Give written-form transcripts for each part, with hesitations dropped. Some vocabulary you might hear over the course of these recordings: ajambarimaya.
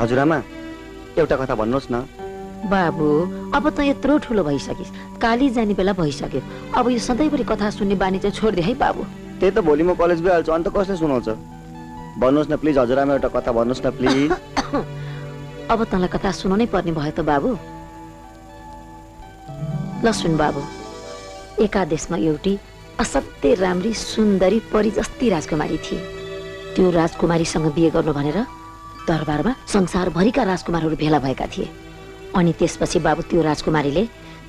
हजुरआमा एउटा कथा भन्नुहोस् न। बाबू अब त यत्रो ठुलो भइसकिस, काली जाने बेला भइसक्यो। अब यो सधैँभरि कथा सुन्ने बानी चाहिँ छोड्दे है बाबु। त्यही त भोलि म कलेज गइहाल्छु, अन्त कसले सुनाउँछ? भन्नुहोस् न प्लिज हजुरआमा, एउटा कथा भन्नुहोस् न प्लिज। अब तँलाई कथा सुनाउनै पर्ने भयो त बाबु। ल सुन बाबु, एकादेशमा एउटी असाध्यै राम्री सुन्दरी परी जस्ती राजकुमारी थिए। त्यो राजकुमारीसँग बिहे गर्नु भनेर दरबारमा संसारभरिका राजकुमारहरू भेला भएका थिए। अनि त्यसपछि बाबु त्यो राजकुमारीले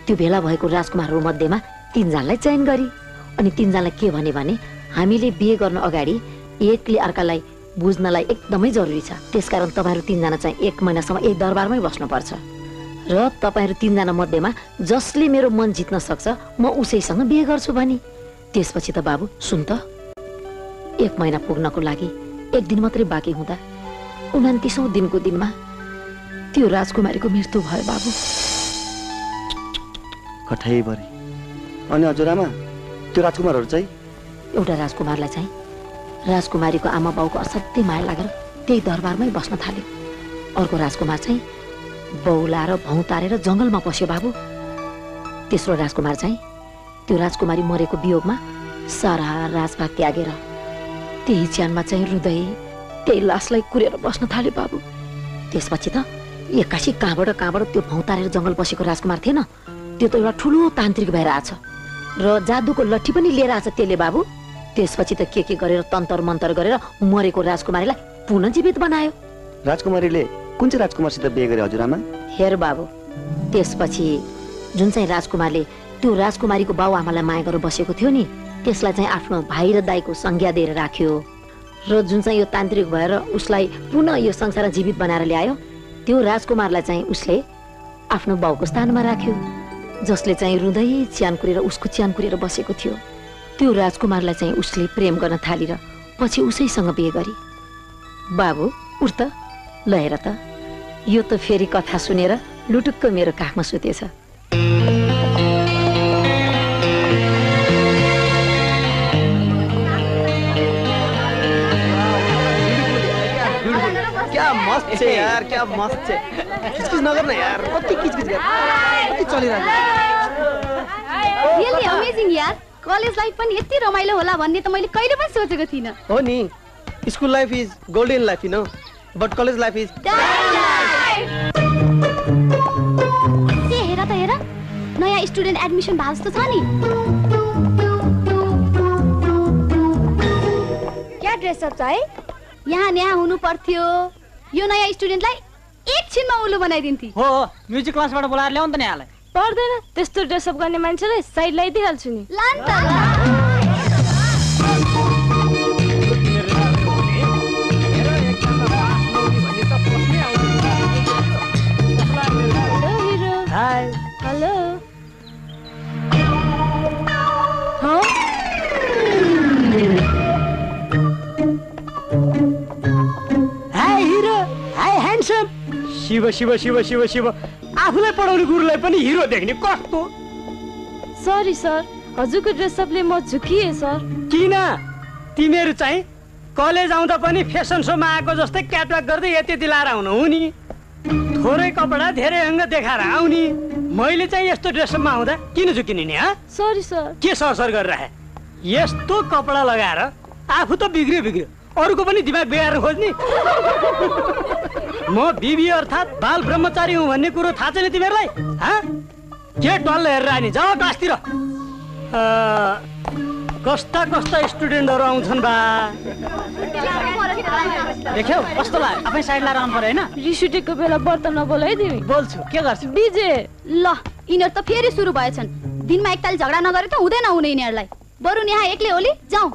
त्यो भेला भएको राजकुमारहरू मध्येमा तीनजनालाई चयन गरी अनि तीनजनालाई के भने हामीले बिहे गर्न अगाडि एकले अर्कालाई बुझ्नलाई एकदमै जरुरी छ, त्यसकारण तपाईहरू तीनजना चाहिँ एक महिनासम्म एक दरबारमै बस्नुपर्छ र तपाईहरू तीनजना मध्येमा जसले मेरो मन जित्न सक्छ म उसैसँग बिहे गर्छु भनी। त्यसपछि त बाबु सुन त, एक महिना पुग्नको लागि एक दिन मात्रै बाँकी हुँदा 29औं दिनको दिनमा त्यो राजकुमारीको मृत्यु भयो बाबु। कठैबरी। अनि हजुरआमा त्यो राजकुमारहरू चाहिँ? एउटा राजकुमारलाई चाहिँ राजकुमारीको आमा बाउको असाध्यै माया लागेर त्यही दरबारमै बस्न थाल्यो। अर्को राजकुमार चाहिँ बौला र भौतारेर जंगलमा पस्यो बाबु। तेस्रो राजकुमार चाहिँ त्यो राजकुमारी मरेको वियोगमा सारा राजभाग त्यागेर त्यही च्यानमा चाहिँ हृदय त्यही लासलाई कुरेर बस्न थाल्यो बाबु। त्यसपछि त एक्कासी कहाँबाट त्यो भौतारेर जंगल बसेको राजकुमार थिएन, त्यो त एउटा ठुलो तान्त्रिक भएर आछ र जादुको लट्ठी पनि लिएर आछ त्यसले बाबु। त्यसपछि त के गरेर तन्तर मन्तर गरेर मरेको राजकुमारीलाई पुनर्जीवित बनायो। राजकुमारीले कुन चाहिँ राजकुमारसित बिहे गरे हजुरआमा? हेर बाबु, त्यसपछि जुन चाहिँ राजकुमारले त्यो राजकुमारीको बाउ आमालाई माया गरेर बसेको थियो नि, त्यसलाई चाहिँ आफ्नो भाइ र दाइको संज्ञा दिएर राख्यो र जुन चाहिँ यो तान्त्रिक भएर उसलाई पुनः यो संसार जीवित बनाएर ल्यायो त्यो राजकुमारलाई चाहिँ उसले आफ्नो बाउको स्थानमा राख्यो, जसले चाहिँ रुँदै च्यान कुरेर उसको च्यान कुरेर बसेको थियो। त्यो राजकुमारलाई चाहिँ उसले प्रेम गर्न थालेर पछि उसैसँग बिहे गरी बाबु। उर्त ल हेर त, यो त फेरि कथा सुनेर लुटुक्क मेरो काखमा सुतेछ। मस्त है यार, क्या मस्त है। किचकिच नगर्न यार, कति किचकिच गर्छ, चलिरहेको छ। रियली अमेजिङ यार, कलेज लाइफ पनि यति रमाइलो होला भन्ने त मैले कहिले पनि सोचेको थिइनँ। हो नि, school life is golden life you know, but college life is dark life. के हेर त हेर, नयाँ स्टुडेन्ट एडमिसन भएको जस्तो छ नि। क्या ड्रेसअप छ है, यहाँ न्याय हुनु पर्थ्यो। यो नयाँ स्टुडेन्टलाई एकछिनमा उल्लु बनाइदिन्थे। हो, म्युजिक क्लासबाट बोलाएर ल्याउनु त न्यायलाई। पर्दैन, त्यस्तो ड्रेसअप गर्ने मान्छेलाई साइड लगाइदिइहाल्छु नि। हेलो शिव शिव शिव शिव शिव, आफूलाई पढाउने गुरुलाई पनि हिरो देख्ने कस्तो। सरी सर, हजुरको ड्रेसअपले म झुकिए सर। किन, तिमीहरू चाहिँ कलेज आउँदा पनि फेसन सोमा आएको जस्तै क्याटवाक गर्दै यति दिलाएर आउनु हुने, थोरै कपडा धेरै अङ्ग देखाएर आउने। मैले चाहिँ यस्तो ड्रेसअपमा आउँदा किन झुकिने नि? Sorry sir. के सर गरिरहे, यस्तो कपडा लगाएर आफू त बिग्रियो अरूको पनि दिमाग बिगाएर खोज्ने। म बिबी अर्थात बाल ब्रह्मचारी हुँ भन्ने कुरो थाहा छैन तिमीहरूलाई? के टल्ल हेरेर आयो नि, जाऊ क्लासतिर। कस्ता कस्ता स्टुडेन्टहरू आउँछन् बा, देख्यौ कस्तो लाग्यो। आफै साइड लाएर आउनु पर्यो होइन, रिस उठेको बेला व्रत नबोल है तिमी। बोल्छु, के गर्छु बिजे। ल यिनीहरू त फेरि सुरु भएछन्, दिनमा एकताल झगडा नगरे त हुँदैन हुने यिनीहरूलाई। बरु यहाँ एक्लै होली जाऊ।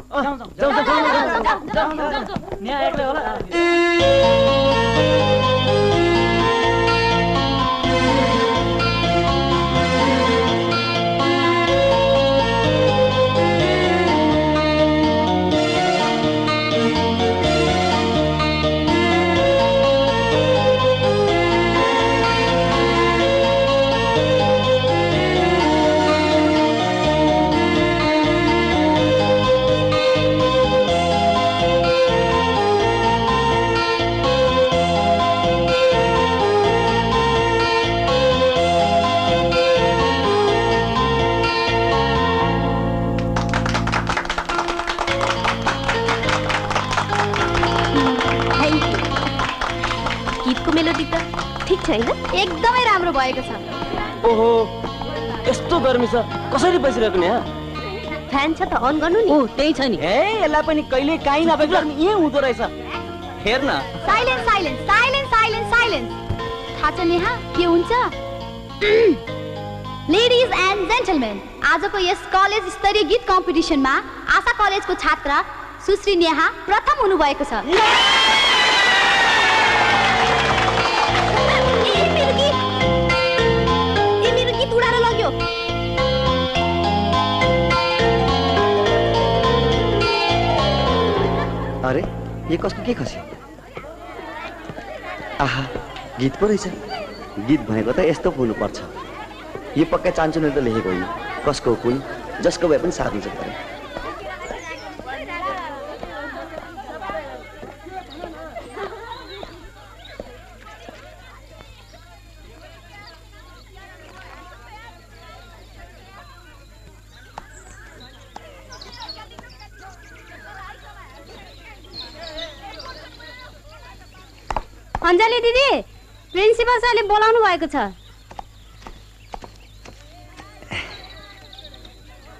ठीक छैन? एकदमै राम्रो भएको छ। ओहो यस्तो गर्मी छ कसरी बसिरहेको नि? फ्यान छ त अन गर्नु नि। ओ त्यही छ नि। ए एला पनि कहिले काई नभएको गर्मी यही हुँदो रहेछ। हेर्न silence silence silence silence silence थाहा छ नि के हुन्छ? लेडीज एन्ड जेन्टलमेन आजको यस कलेज स्तरीय गीत कम्पिटिसनमा आशा कलेजको छात्रा सुश्री नेहा प्रथम हुनु भएको छ। अरे ये कसको के खसी? आहा गीत पो रहेछ। गीत भनेको त यस्तो हुनु पर्छ। यो पक्का चान्चुले त लेखेको होइन। कसको कुन जसको भए पनि साथ हुन्छ तर। अंजली दीदी प्रिन्सिपल सरले बोलाउनु भएको छ।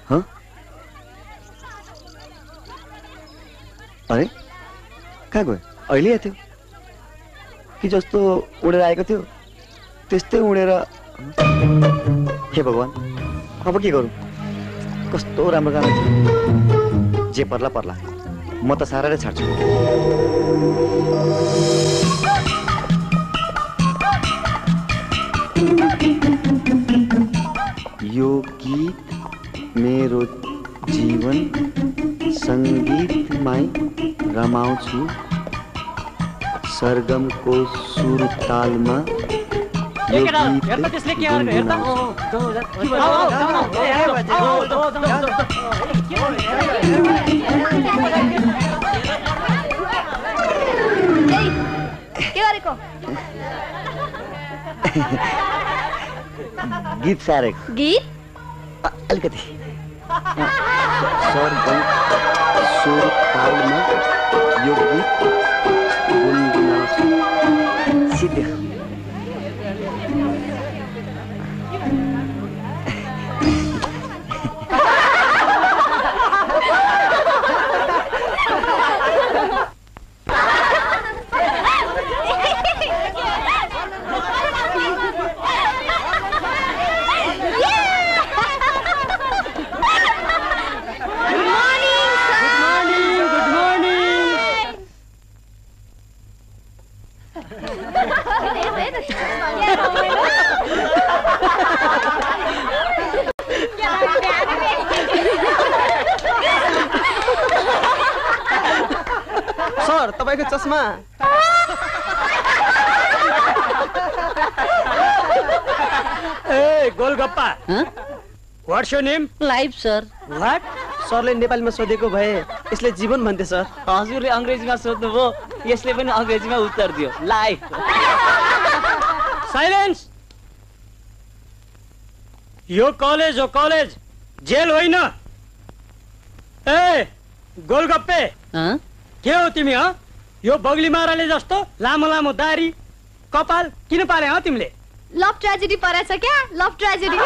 ह अरे कहाँ गयो? अहिले आथ्यो कि जस्तो उडेर आएको थियो त्यस्तै उडेर। हे भगवान अब के गरौँ? कस्तो राम्रो गाना थियो। जे पर्ला पर्ला म त सारा नै छाड्छु। यो गीत मेरो जीवन संगीतमै रमाउँछु। सरगम को सुर तालमा यो गीत गीत सारे गीत अलिकति सरगम सुर तालमा यो गीत गुनगुनाउँछु। सिधै सर तपाईको चस्मा ए golgappa what's your name? Life sir. What? सरले नेपालीमा सोधेको भए यसले जीवन भन्थे सर। हजुरले अंग्रेजीमा सोध्नुभयो यसले पनि अंग्रेजीमा उत्तर दियो। लाइफ। साइलेन्स। यो कलेज हो कलेज जेल होइन। ए गोलगप्पे के हो तिमी? यो बगली माराले जस्तो लामो लामो दारी कपाल किन पाले तिमीले? लभ ट्रेजेडी परेछ क्या? Love tragedy.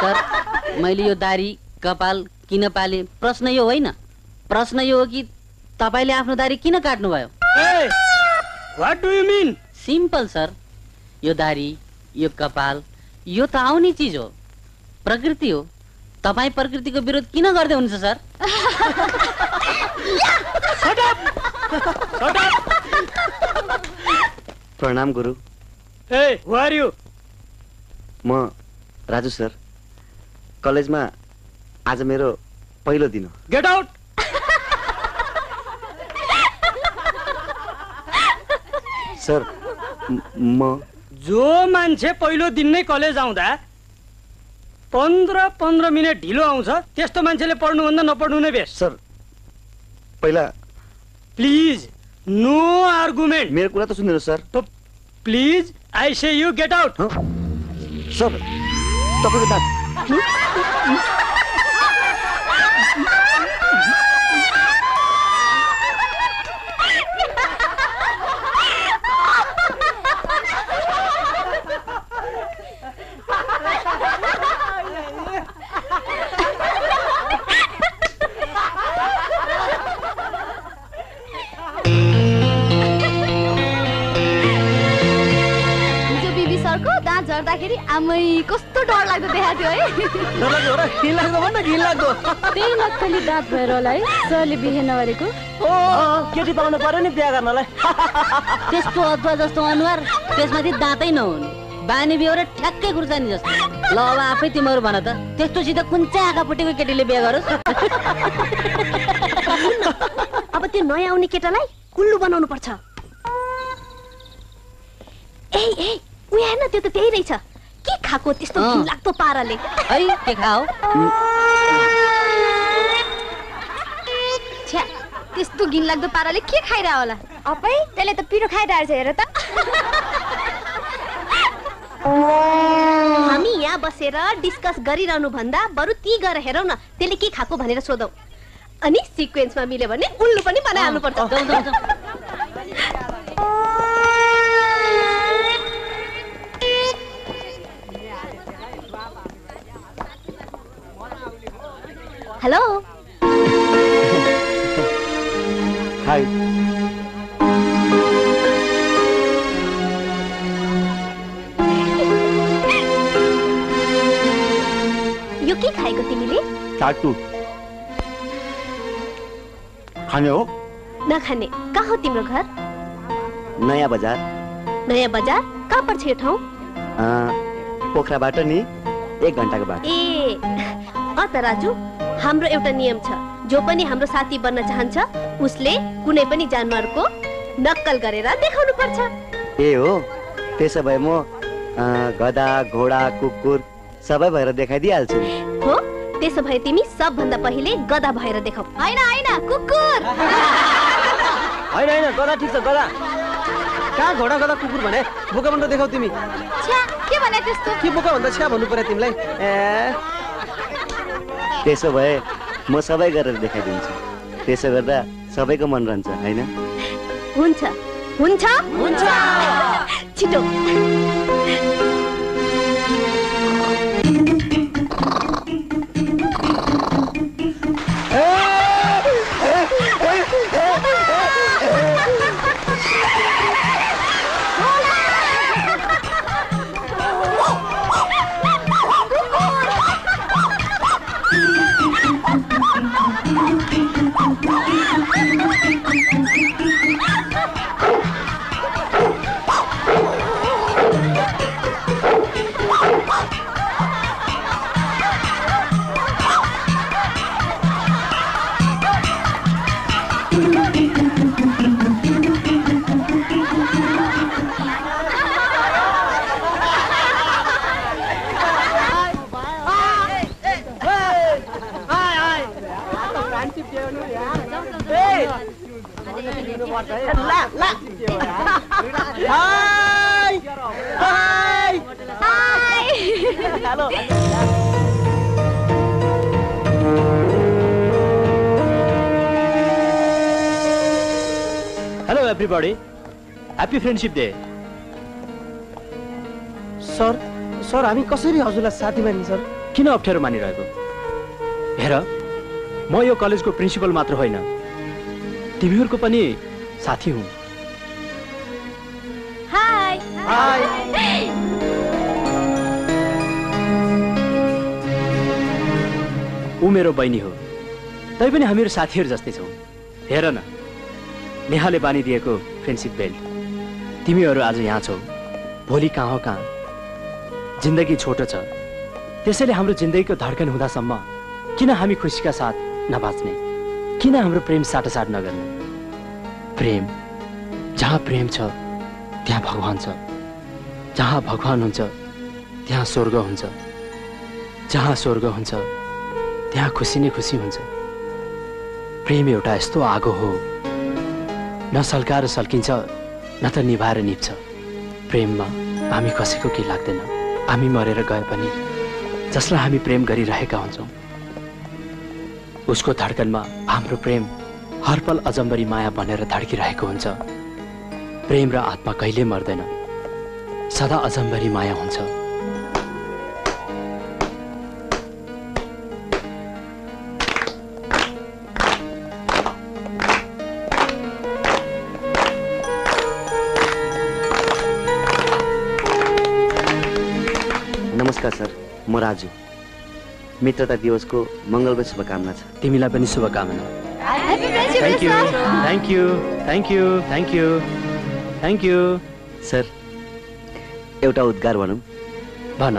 सर मैले यो दारी कपाल किन पाले प्रश्न यो होइन। प्रश्न यो हो कि तपाईले आफ्नो दारी किन काट्नु भयो? What do you mean? Simple sir. यो दारी यो कपाल यो त आउने चीज हो प्रकृति हो। तपाई प्रकृति को विरोध किन गर्दै हुनुहुन्छ सर? प्रणाम गुरु। ए हु आर यू? म राजु सर कलेजमा आज मेरो पहिलो दिन हो। Get out. सर म जो मान्छे पहिलो दिन नै कलेज आउँदा 15-15 मिनट ढिलो आउँछ त्यस्तो मान्छेले पढ्नु भन्दा नपढ्नु नै बेस्ट। सर पहिला प्लिज नो आर्गुमेन्ट। मेरो कुरा त सुन्दिनुहोस् sir. So please I say you get out. Sir तपाईको दाँत फेरि आमै कस्तो डर लाग्दो देखाथ्यो है डर लाग्यो र घिन लाग्दो भन घिन लाग्दो त्यही नक्कली दाँत भएर होला है सरले बिहे नगरेको ओ केटी पाउनु पर्यो नि बिहे गर्नलाई त्यस्तो अद्भुत जस्तो अनुहार त्यसमाथि दाँतै नहुनु बानी बिहोरे ठ्याक्कै गुर्जानी जस्तो ल अब आफै तिम्रो भन त त्यस्तो सिधा कुञ्चा आकापटेको केटीले बिहे गरोस् अब त्यो नयाँ आउने केटालाई कुल्लु बनाउनु पर्छ ए ए उ हैन त्यो त त्यही रहेछ के खाको त्यस्तो घिन लाग्दो पाराले है के खाओ छ्या त्यस्तो घिन लाग्दो पाराले के खाइरा होला अबै त्यसले त पिरो खाइरा छ हेर त हामी यहाँ बसेर डिस्कस गरिरहनु भन्दा बरु ती गएर हेरौ न त्यसले के खाको भनेर सोधौ अनि सिक्वेन्समा मिल्यो भने उल्लु पनि बनाइहाल्नु पर्छ जाऊ जाऊ जाऊ हेलो हाय यो के खाएको तिमीले काटु खाने हो नखाने कहाँ हो तिम्रो घर नयाँ बजार कहाँ पर्छ यो ठाउँ पोखराबाट नि 1 घण्टाको बाटो ए अत राजु हाम्रो एउटा नियम छ जो पनि हाम्रो साथी बन्न चाहन्छ उसले कुनै पनि जानवरको नक्कल गरेर देखाउनु पर्छ ए हो त्यसो भए म गधा घोडा कुकुर सबै भएर देखाइदिहाल्छु हो त्यसो भए तिमी सबभन्दा पहिले गधा भएर देखाउ हैन हैन कुकुर हैन हैन गधा ठीक छ गधा का घोडा गधा कुकुर भने बोका भनेर देखाउ तिमी छ्या के भने त्यस्तो के बोका भन्दा छ्या भन्नु पर्यो तिमीलाई ए त्यसो भए म सबै गरेर देखाइदिन्छु त्यसो गर्दा सबैको मन रहन्छ हैन हुन्छ हुन्छ हुन्छ छिटो everybody happy friendship day sir sir हामी कसरी हजुरलाई साथी मानिन्छ सर किन अप्ठ्यारो मानिरहेको हेर म यो कलेजको प्रिन्सिपल मात्र होइन तिमीहरुको पनि साथी हुँ हाय हाय उ मेरो बहिनी हो तै पनि हामीहरु साथीहरु जस्तै छौं हेर न नेहाले बानी दिएको फ्रेन्डशिप बेल्ट तिमीहरू आज यहाँ छौ भोलि कहाँ हो कहाँ जिन्दगी छोटो छ त्यसैले हाम्रो जिन्दगीको धड्कन हुँदासम्म किन हामी खुसीका साथ नबाँच्ने किन हाम्रो प्रेम साटासाट नगर्ने प्रेम जहाँ प्रेम छ त्यहाँ भगवान छ जहाँ भगवान हुन्छ त्यहाँ स्वर्ग हुन्छ जहाँ स्वर्ग हुन्छ त्यहाँ खुसी नै खुसी हुन्छ प्रेम एउटा यस्तो आगो हो न सल्काएर सल्किन्छ न त निभाएर निप्छ प्रेममा हामी कसैको केही लाग्दैन हामी मरेर गए पनि जसलाई हामी प्रेम गरिरहेका हुन्छौँ उसको धड्कनमा हाम्रो प्रेम हर पल अजम्बरी माया भनेर धड्किरहेको हुन्छ प्रेम र आत्मा कहिले मर्दैन सदा अजम्बरी माया हुन्छ राजू। मित्रता दिवस को मंगलमय शुभकामना। तिमीलाई पनि शुभकामना। Thank you sir. एउटा उद्गार भनौं। भन।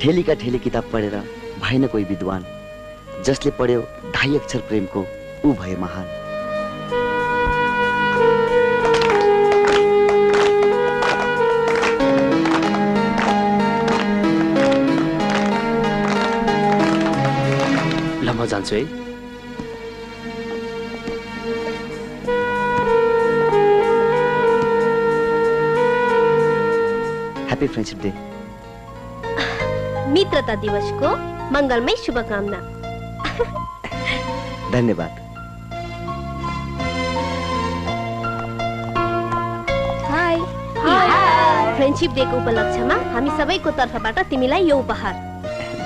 ठेली का ठेली किताब पढेर भएन कोही विद्वान, जसले पढ्यो 2.5 अक्षर प्रेम को ऊ भए महान। लम्बा जान्छु है। Happy friendship day. मित्रता दिवस को मंगलमय शुभकामना। धन्यवाद। हाय हाय। फ्रेंडशिप डे को उपलक्ष्य में हामी सबैको तर्फबाट तिमीलाई यो उपहार।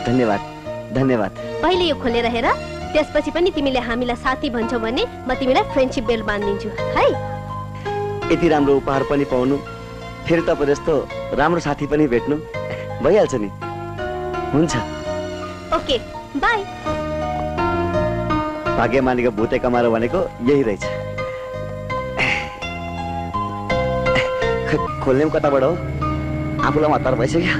धन्यवाद धन्यवाद। पहिले यो खोलेर हेर, त्यसपछि पनि तिमीले हामीलाई साथी भन्छौ भने म तिमीलाई फ्रेंडशिप बेल बान्दिन्छु है। यति राम्रो उपहार पनि पाउनु, फेरि तपाईं जस्तो राम्रो साथी पनि भेट्नु भइहाल्छ नि। हुन्छ, ओके, बाय। भाग्यमानी को भूते कमारो भनेको यही रहेछ। खोल्ने कताबाट हो? आफूलाई हतार भइसक्यो।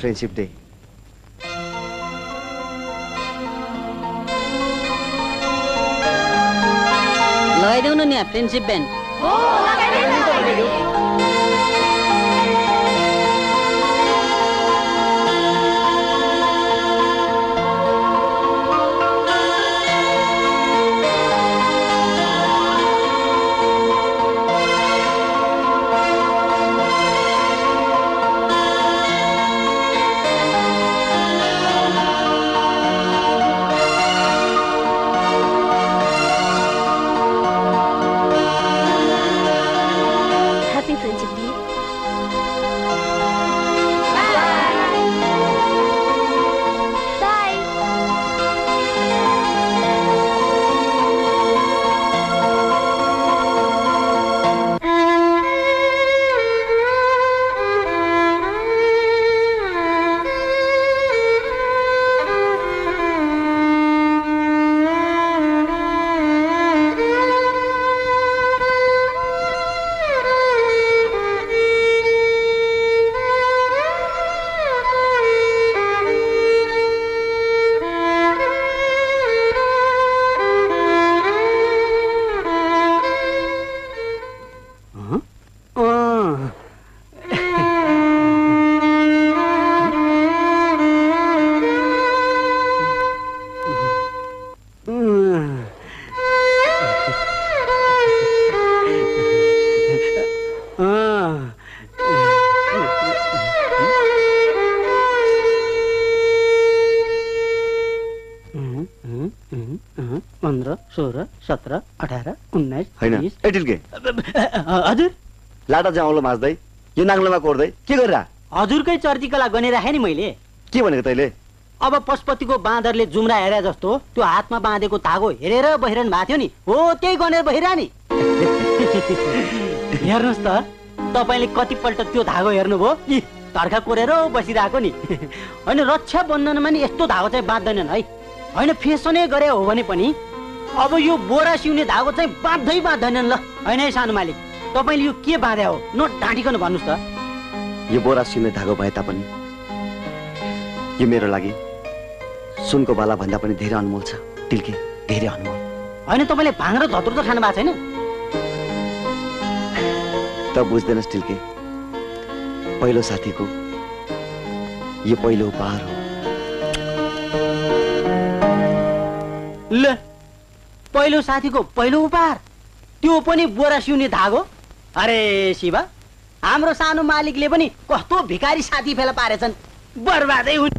Friendship day. लगाइदेऊ न नि फ्रेंडशिप बैंड। हो लगाइदेऊ। हजुर लाटा जाउँलो मास्दै यो नाङ्लोमा कोर्दै के गरिरा? हजुरकै चर्चिकला गनिराखे नि मैले। के भनेको तैले? अब पशुपतिको बाँदरले जुम्रा हेरे जस्तो त्यो हातमा बाँधेको धागो हेरेर बहिरन भएको थियो नि, हो त्यही गनेर बहिरा नि। हेर्नुस् त, तपाईले कतिपल्ट त्यो धागो हेर्नुभयो? इ धर्का कोरेर बसिराको नि। हैन, रक्षा बन्धनमा नि यस्तो धागो चाहिँ बाँध्दैनन् है। हैन फेसनै गरे हो भने पनि अब यो बोरा सिउने धागो चाहिँ बाध्दै बाध्दैनन् ल हैन है सानो मालिक तपाईले यो के बाध्या हो न ढाँटिकन भन्नुस् त यो बोरा सिउने धागो भए तापनि यो मेरो लागि सुनको बाला भन्दा पनि धेरै अनमोल छ तिलके धेरै अनमोल हैन तपाईले भाङ र धतुर त खानु भएको छैन त बुझ्दैनस् तिलके पहिलो साथीको यो पहिलो उपहार हो ले पहिलो साथीको पहिलो उपहार त्यो पनि बोरा सिउने धागो अरे शिवा हाम्रो सानो मालिकले पनि कस्तो भिखारी साथी फेला पारेछन् बर्बादै हुन्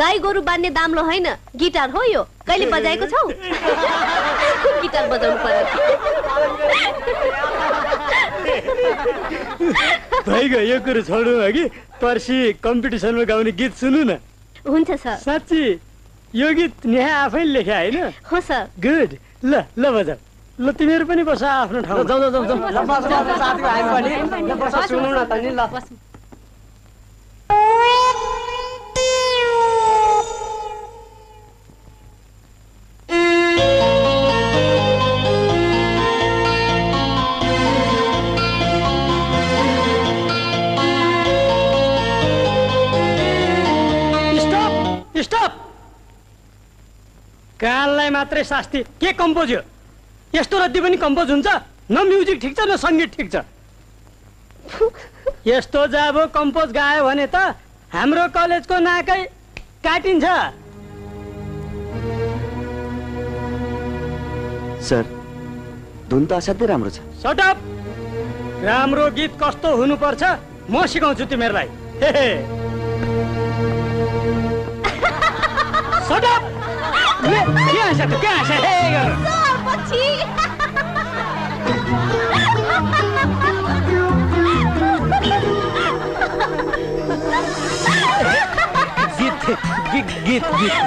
गाई गोरु बान्ने दाम्लो हैन गिटार हो यो कहिले बजाएको छौ गिटार बजाउनु पर्यो भाइको यो कुरा छोड्नु हो कि पर्सी कम्पिटिसनमा गाउने गीत सुनु न हुन्छ सर साच्चै यो गीत नेहा आफैले लेखे हैन हो सर गुड ल ल बजा ल तिमीहरु पनि बस आफ्नो ठाउँमा जाऊ जाऊ जाऊ ल बस साथीको हामी पनि बस सुनौ न त नि ल काललाई मात्रै शास्ति के कम्पोज हो यस्तो रद्दी पनि कम्पोज हुन्छ न म्युजिक ठीक छ न संगीत ठीक छ यस्तो जब कम्पोज गायो भने त हाम्रो कलेजको नाकै काटिन्छ सर धुन त असाध्यै राम्रो छ शट अप राम्रो गीत कस्तो हुनुपर्छ म सिकाउँछु तिमीहरूलाई शट अप क्या आशा गीत गीत गीत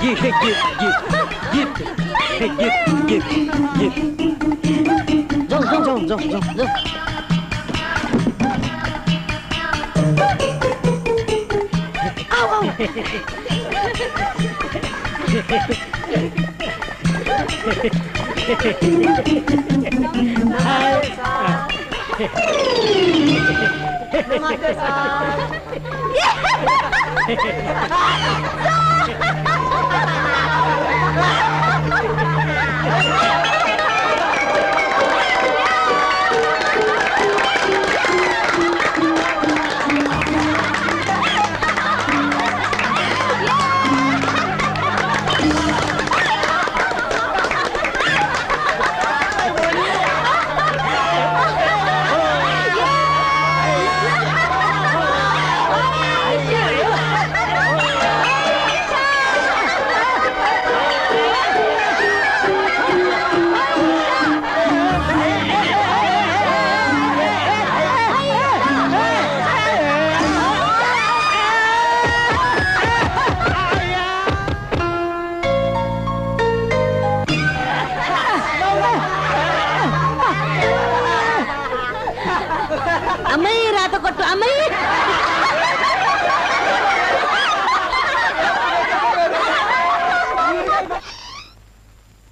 गीत गीत गीत गीत गीत जाऊ जाऊ जाऊ जाऊ जाऊ Namaste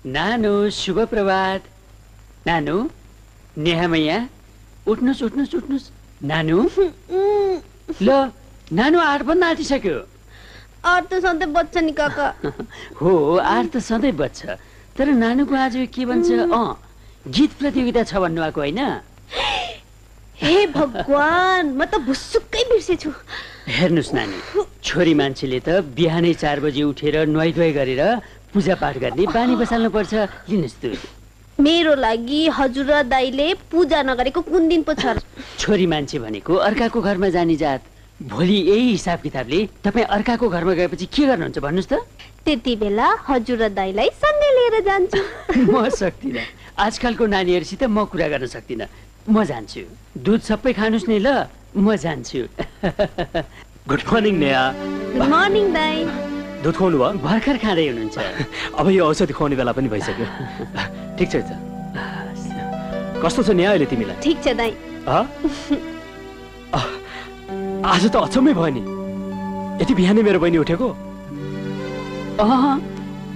नानु शुभ प्रभात। नानु नेहामैया उठ्नुस् उठ्नुस् उठ्नुस्। नानु ल नानु 8 बन्न आटिसक्यो। 8 त सधैं बच्चा नि काका। हो 8 त सधैं बच्चा, तर नानुको आज के भन्छ गीत प्रतियोगिता छ भन्नु भएको हैन? हे भगवान म त भुसुक्कै बिर्सेछु। हेर्नुस् नानी छोरी मान्छेले त बिहानै 4 बजे उठेर नुहाई धुवाई गरेर पूजा पाठ गर्ने बानी बसाल्नु पर्छ। लिनुस् त मेरो लागि हजुर दाइले पूजा नगरेको कुन दिन पो छ? छोरी मान्छे भनेको अर्काको घरमा जाने जात। भोलि यही हिसाब किताबले तपाई अर्काको घरमा गएपछि के गर्नुहुन्छ भन्नुस् त? त्यति बेला हजुर दाइलाई सँगै लिएर जान्छु। म सक्दिन, आजकलको नानीहरुसित म कुरा गर्न सक्दिन। म जान्छु, दूध सबै खानुस् नि ल। म जान्छु। Good morning Neha. Good morning दाइ। दूध खुवाउनु भयो? भर्खर खाँदै हुनुहुन्छ। अब यो औषधि खुवाउने बेला पनि भइसक्यो। ठीक छ। कस्तो छ नि अहिले तिमीलाई? ठीक छ दाइ। आज त अचम्मै भयो नि, यति बिहानै मेरो बहिनी उठेको?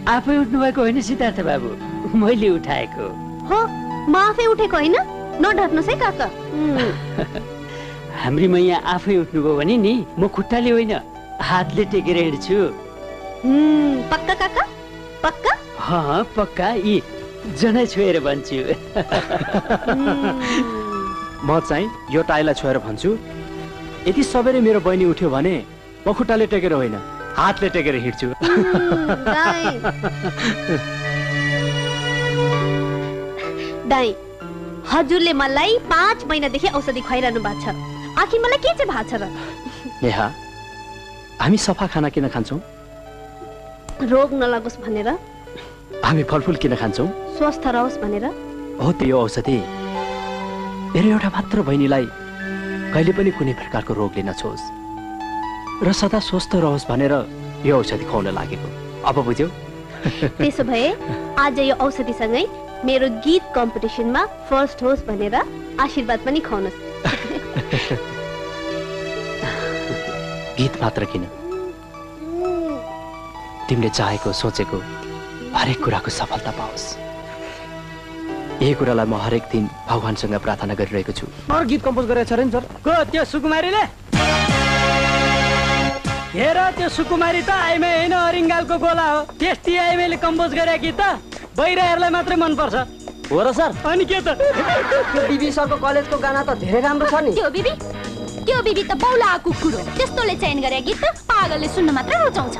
आफै उठ्नु भएको होइन सिद्धार्थ बाबु, मैले उठाएको हो। म आफै उठेको होइन, नढट्नुहोस् है काका। हाम्री मैया आफै उठ्नुभयो भने नि म खुट्टाले होइन हातले टेकेर हिँड्छु। पक्का काका? पक्का? हाँ पक्का, यी जनै छोएर भन्छु। म चाहिँ यो टाइला छोएर भन्छु, यदि सबैले मेरो बहिनी उठ्यो भने म खुट्टाले टेकेर होइन हातले टेकेर हिँड्छु। दाइ हजुरले मलाई 5 महिनादेखि औषधि खुवाइरहनु भएको छ, आखिर मलाई के चाहिँ भएको छ र? नेहा हामी सफा खाना किन खान्छौँ? रोग नलागोस् भनेर। हामी फलफुल किन खान्छौँ? स्वस्थ रहोस् भनेर। हो त्यो औषधि मेरो एउटा मात्र बहिनीलाई कहिले पनि कुनै प्रकारको रोगले नछोस् र सदा स्वस्थ रहोस् भनेर यो औषधि खुवाउन लागेको। अब बुझ्यौ? त्यसो भए आज यो औषधिसँगै मेरो गीत कम्पिटिसनमा फर्स्ट होस् भनेर आशीर्वाद पनि खुवाउनुस्। गीत मात्र किन, तिमीले चाहेको सोचेको हरेक कुराको सफलता पाओस्, यही कुरालाई म हरेक दिन भगवानसँग प्रार्थना गरिरहेको छु। अरू गीत कम्पोज गरेको छ नि सर? को त्यो सुकुमारीले? हेर त्यो सुकुमारी त आइमै होइन अरिङ्गालको गोला हो। त्यस्तै आइमैले कम्पोज गरेको गीत त बहिराहरूलाई मात्रै मनपर्छ। हो र सर? अनि के त त्यो बिबी सरको कलेजको गाना त धेरै राम्रो छ नि। त्यो बिबी त बौला कुकुर हो, त्यस्तोले चयन गरे गीत त पागलले सुन्न मात्र रुचाउँछ।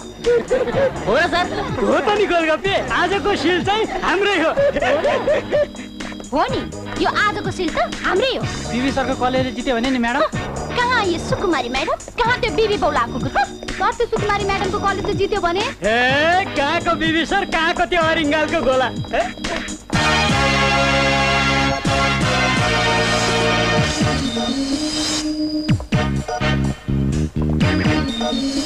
हो र सर? हो त नि गोलगप्पे, आजको सिल चाहिँ हाम्रै हो। हो नि, यो आजको सिल त हाम्रै हो। बिबी सरको कलेजले जित्यो भने नि म्याडम? कहाँ यो सुकुमारी म्याडम, कहाँ त्यो बिबी बौला कुकुर? सर त्यो सुकुमारी म्याडमको कलेजले जित्यो भने? ए कहाँको बिबी सर, कहाँको त्यो अरिङ्गालको गोला। तिम्रो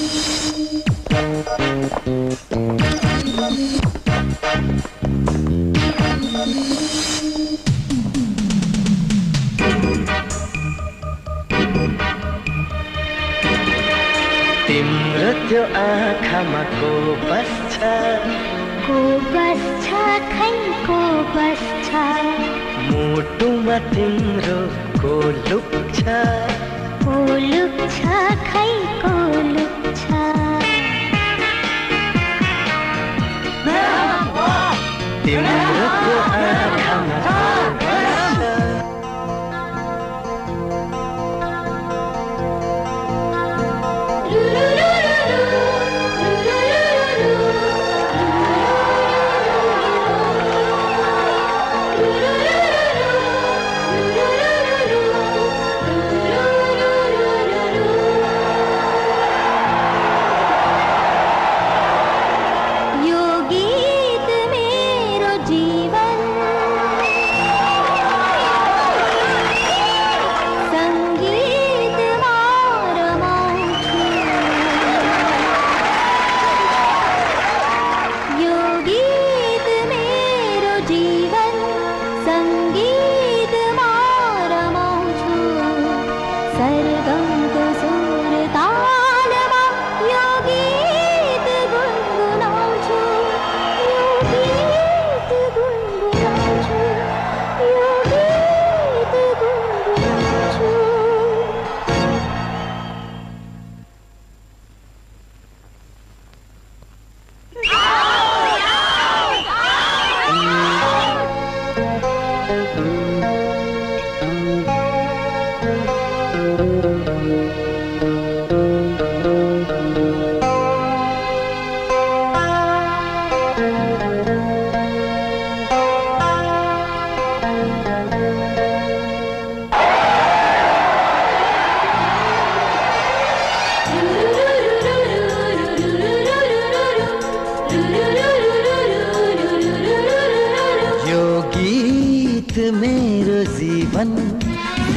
त्यो आँखामा को बस्छ खै को बस्छ, मुटुमा तिम्रो को लुक्छ खै को लुक्छ। तिम्रो आँखामा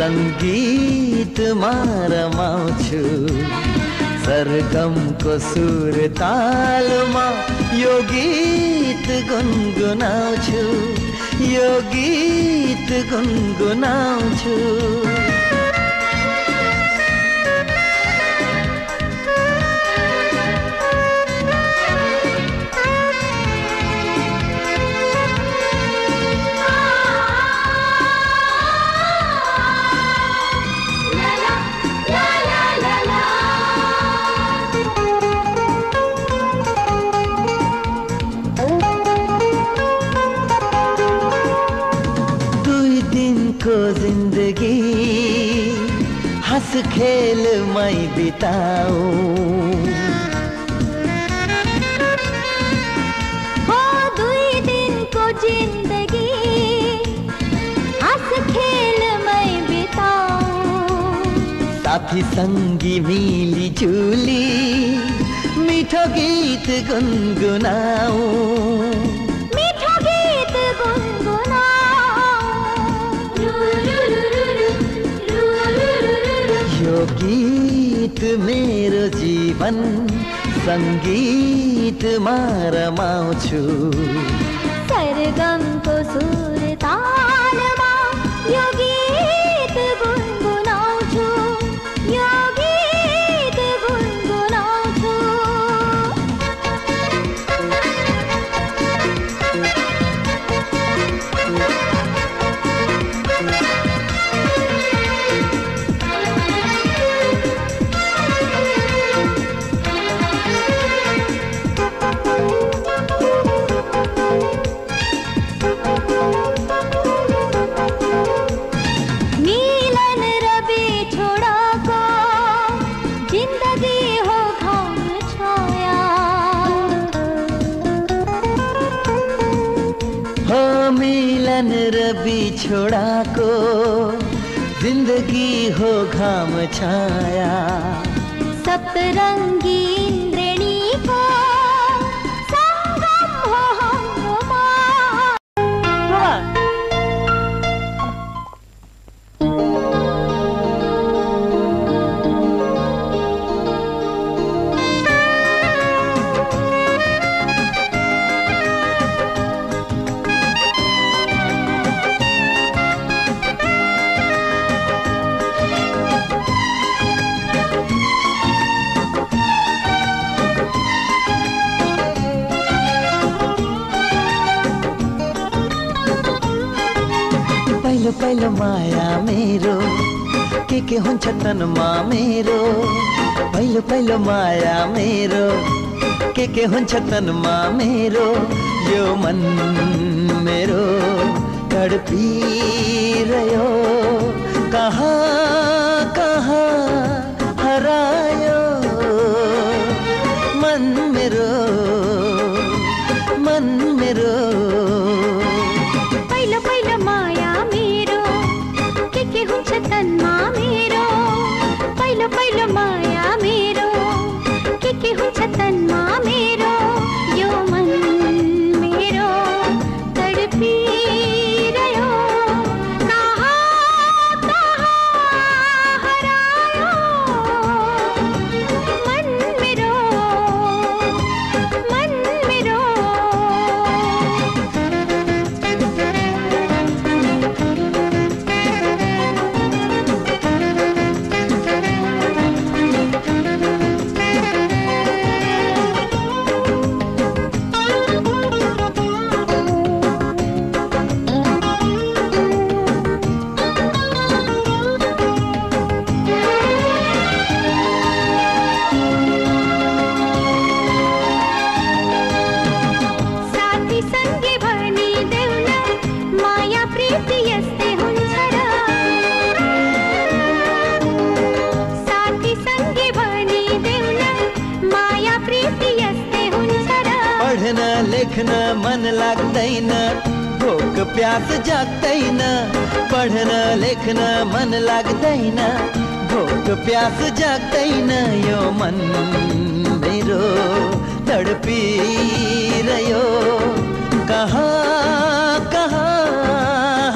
संगीत मारमाछु सरगम को सुर तालमा यो गीत गुनगुनाछु, यो गीत गुनगुनाछु। खेल मैं बिताऊं हो दुई दिन को जिंदगी हंस खेल मैं बिताऊं। साथी संगी मिली जुली मीठो गीत गुनगुनाऊं। गीत मेरो जीवन संगीत मारमाउँछु सरगमको सुर तालमा यो गीत गुनगुनाउँछु, यो गीत गुनगुनाउँछु। छोड़ा को जिंदगी हो घाम छाया सतरंगी इंद्रणी को संगम हो पहिलो माया मेरो के हुन्छ तनमा मेरो पहिलो पहिलो माया मेरो के हुन्छ तनमा मेरो। यो मन मेरो तड़पी रह्यो कहाँ कहाँ हरायो मन मेरो, मन मेरो। मन लाग्दैन, भोक प्यास जाग्दैन। पढ्न लेख्न मन लाग्दैन, भोक प्यास जाग्दैन। यो मन मेरो तडपिरह्यो, कहाँ कहाँ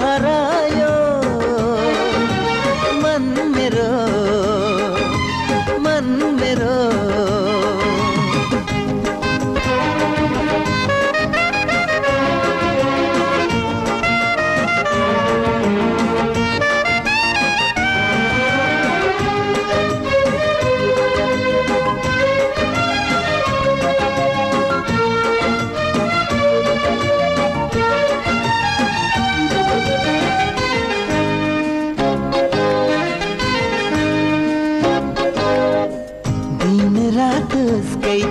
हरायो मन मेरो, मन मेरो।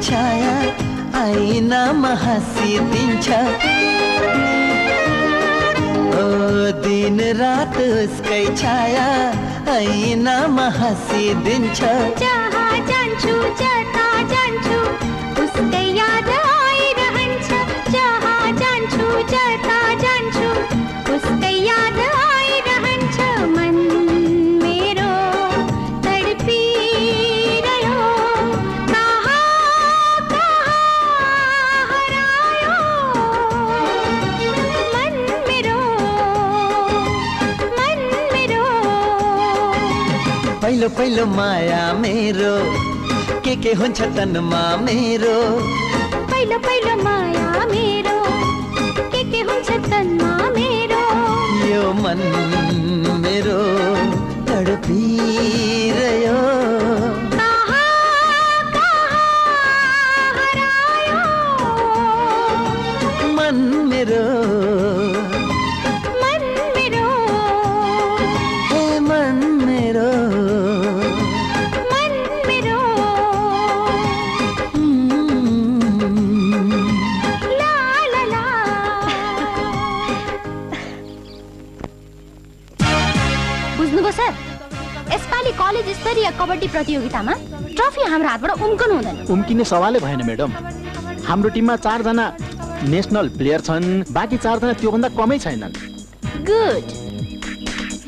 छाया आईना महसी दिन्छ, ओ दिन रात उसकै छाया आईना महसी दिन्छ। जहाँ जान्छु जता जान्छु उसकै याद आइरहन्छ, जहाँ जान्छु जता जान्छु उसकै याद आइरहन्छ। मन मेरो तडपी पहिलो पहिलो माया मेरो, के हुन्छ तनमा मेरो। पहिलो पहिलो माया मेरो, के हुन्छ तनमा मेरो। यो मन मेरो तडपिरह्यो, कहाँ कहाँ हरायो मन मेरो, मन मेरो, हे मन मेरो। कलेज स्तरीय कबड्डी प्रतियोगितामा ट्रफी हाम्रो हातबाट उम्कनु हुँदैन। उम्किने सवालै भएन म्याडम। हाम्रो टिममा 4 जना नेसनल प्लेयर छन्, बाँकी 4 जना त्योभन्दा कमै छैनन्। Good,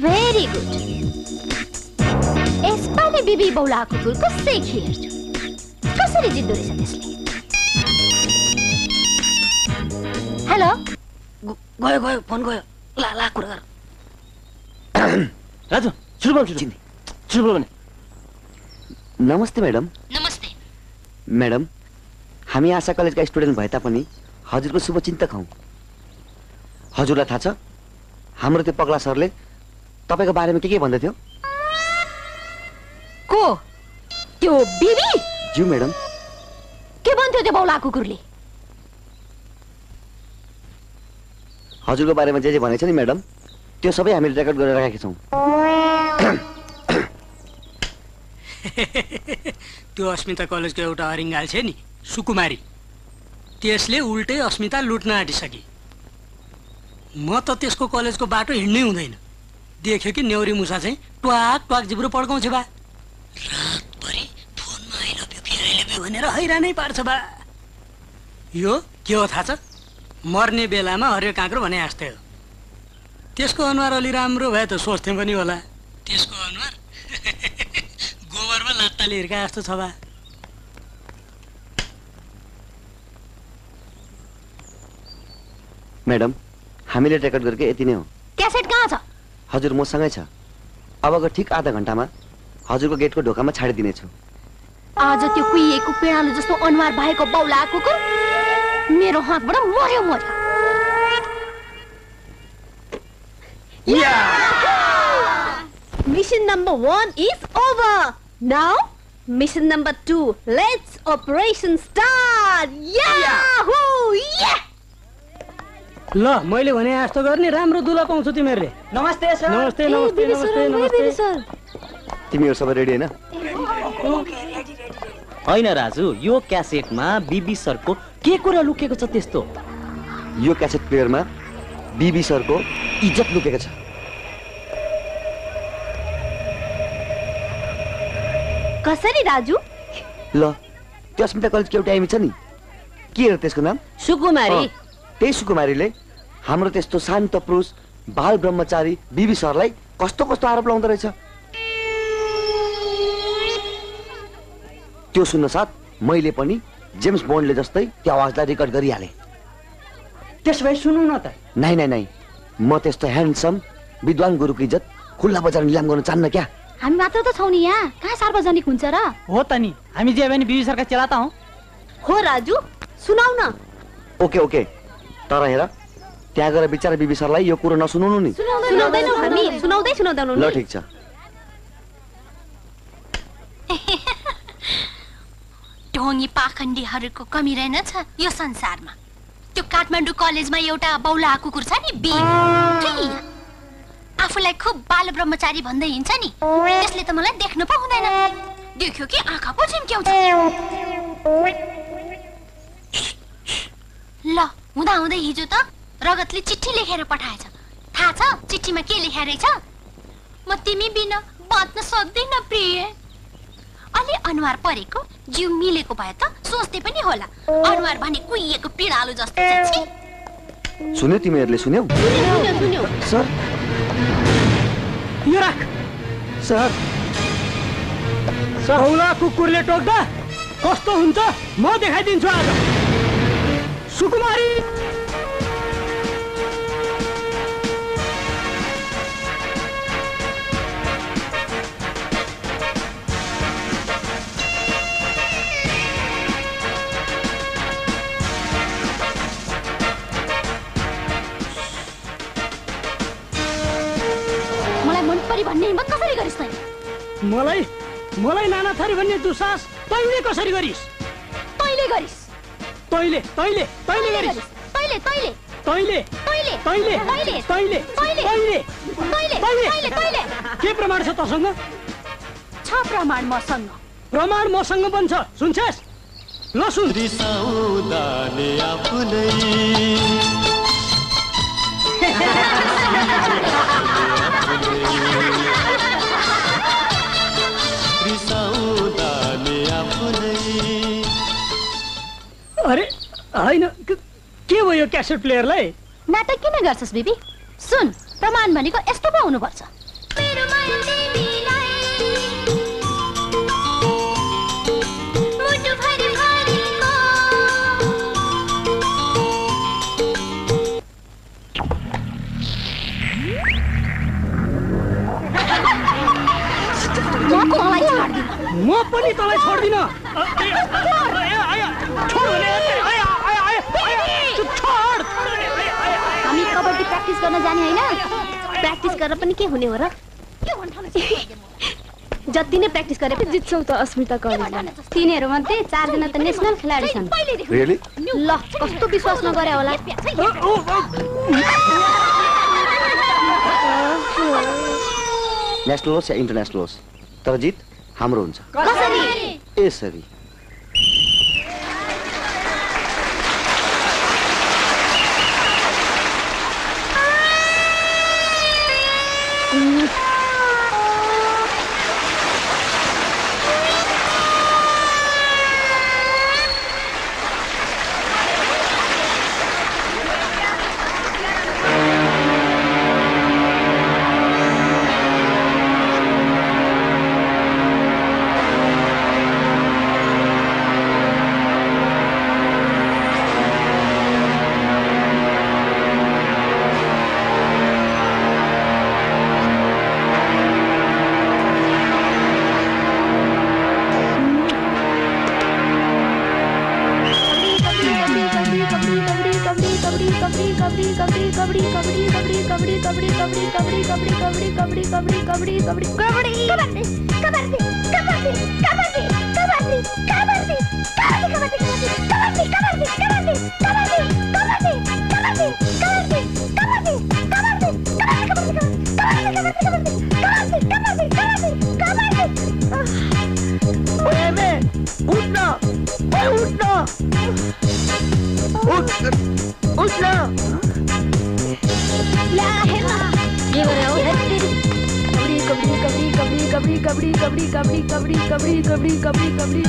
very good. यसपालि बिबी बौलाको कुल कसले खेल्छ, कसरी जित्दो रहेछ त्यसले? हेलो, गयो गयो फोन गयो। ला ला कुरा गर राजु। सुरु गर्छु। नमस्ते मैडम। नमस्ते मैडम, हामी आशा कलेजका स्टुडेन्ट भए तापनि हजुरको शुभचिन्तक हौँ। हजुरलाई थाहा छ हाम्रो त्यो पगला सरले तपाईँको बारेमा के भन्दै थियो? को त्यो बिबी? ज्यू मैडम। के भन्थ्यो त्यो बौला कुकुरले? हजुरको बारेमा जे जे भनेको छ नि मैडम, त्यो सबै हामीले रेकर्ड गरेर राखेका छौँ। त्यो अस्मिता कलेजको एउटा अरिङ्गाल छ नि सुकुमारी, त्यसले उल्टै अस्मिता लुट्न आँटिसके। म त त्यसको कलेजको बाटो हिँड्नै हुँदैन। देख्यो कि न्याउरी मुसा चाहिँ ट्वाक ट्वाक जिब्रो पड्काउँछ बा, रातभरि फोनमा आई लभ यु फेरि लभ यु भनेर हैरानै पार्छ बा। यो के हो थाहा छ? मर्ने बेलामा हरियो काँक्रो भने जस्तै हो। त्यसको अनुहार अलि राम्रो भए त सोच्थ्यौँ पनि होला। त्यसको अनुहार गोबरमा लात्ताले हिर्का जस्तो छ बा। म्याडम, हामीले रेकर्ड गरेको यति नै हो। क्यासेट कहाँ छ? हजुर मसँगै छ। अबको ठिक आधा घण्टामा हजुरको गेटको ढोकामा छाडिदिनेछु। आज त्यो कुहिएको पेडालु जस्तो अनुहार भएको बौला कुकुर मेरो हातबाट मर्यो मर्यो। Mission number 1 is over. Now, mission number 2. Let's operation start. Yahoo! Yeah! La, मैले भने यस्तो गर्ने राम्रो दुला पाउँछु तिमीहरुले। नमस्ते सर। नमस्ते नमस्ते नमस्ते नमस्ते सर। तिमीहरु सबै रेडी हैन? Okay, ready ready. हैन राजु, यो क्यासेटमा बीबी सरको के कुरा लुकेको छ त्यस्तो? यो क्यासेट प्लेयरमा बीबी सरको इज्जत लुकेको छ। कसरी राजु? ल, त्यो अस्मिता कलेजको एउटा एमी छ नि, के हो त्यसको नाम? सुकुमारी। तेसुकुमारीले हाम्रो त्यस्तो शान्त पुरुष बाल ब्रह्मचारी बीबी सरलाई कस्तो कस्तो आरोप लगाउँदै रहेछ। त्यो सुन्न साथ मैले पनि जेम्स बोन्डले जस्तै त्यो आवाजलाई रेकर्ड गरिहाले। त्यसै सुन्नु न त। नाइ नाइ नाइ म त्यस्तो ह्यान्डसम विद्वान गुरुको इज्जत खुल्ला बजार निलाम गर्न चाहन्न क्या। हामी मात्र त छौं नि यहाँ, कहाँ सार्वजनिक हुन्छ र? हो त नि, हामी जे पनि बीबी सरका चेला त हौ। हो राजु सुनाउ न। ओके ओके तर हेर त्यहाँ गएर बिचारा बीबी सरलाई यो कुरा नसुनाउनु नि। सुनाउँदैनौ हामी, सुनाउँदैनौ नि। ल ठीक छ। ढोंगी पाखण्डीहरुको कमी रहेन छ यो संसारमा। त्यो काठमाडौँ कलेजमा एउटा बौला कुकुर छ नि बी, आफूलाई खुब बाल ब्रह्मचारी भन्दै हिँड्छ नि, त्यसले त मलाई देख्न पो हुँदैन। देख्यो कि आँखा पो झिम्क्याउँछ। ल हुँदा हुँदै हिजो त रगतले चिट्ठी लेखेर पठाएछ। थाहा छ चिट्ठीमा के लेख्या रहेछ? म तिमी बिना बाँच्न सक्दिन प्रिय। अलि अनुहार परेको जिउ मिलेको भए त सोच्दै पनि होला। अनुहार भने कुहिएको पिँडालु जस्तो छ। सुन्यो तिमीहरुले? सुन्यौ? सुन्यौ सर। यो राख सर। सहौला कुकुरले टोक्दा कस्तो हुन्छ म देखाइदिन्छु आज। सुकुमारी मलाई मलाई नाना थरी भन्ने दुस्साहस तैले कसरी गरिस? तैले गरिस। तैले तैले तैले गरिस। तैले तैले तैले तैले तैले तैले तैले तैले तैले तैले तैले। के प्रमाण छ तसँग? छ प्रमाण मसँग। प्रमाण मसँग बन्छ सुन्छस्? ल सुन। रिसाउदाले आफुलाई अरे हैन के भयो क्यासेट प्लेयरलाई? नाटक किन गर्छस् बेबी? सुन प्रमाण भनेको यस्तो पो हुनुपर्छ। म पनि तँलाई छोड्दिन। हामी कबड्डी प्र्याक्टिस गर्न जाने हैन? प्र्याक्टिस गरेर पनि के हुने हो र? जति नै प्र्याक्टिस गरे जित्छौ त अस्मिता कलेजमा। तिनीहरू मध्ये 4 जना त नेसनल खेलाडी छन्। रियली? ल कस्तो विश्वास नगरे होला। नेसनल होस् या इन्टरनेसनल होस् तर जित हाम्रो हुन्छ। कसरी? यसरी। कबड्डी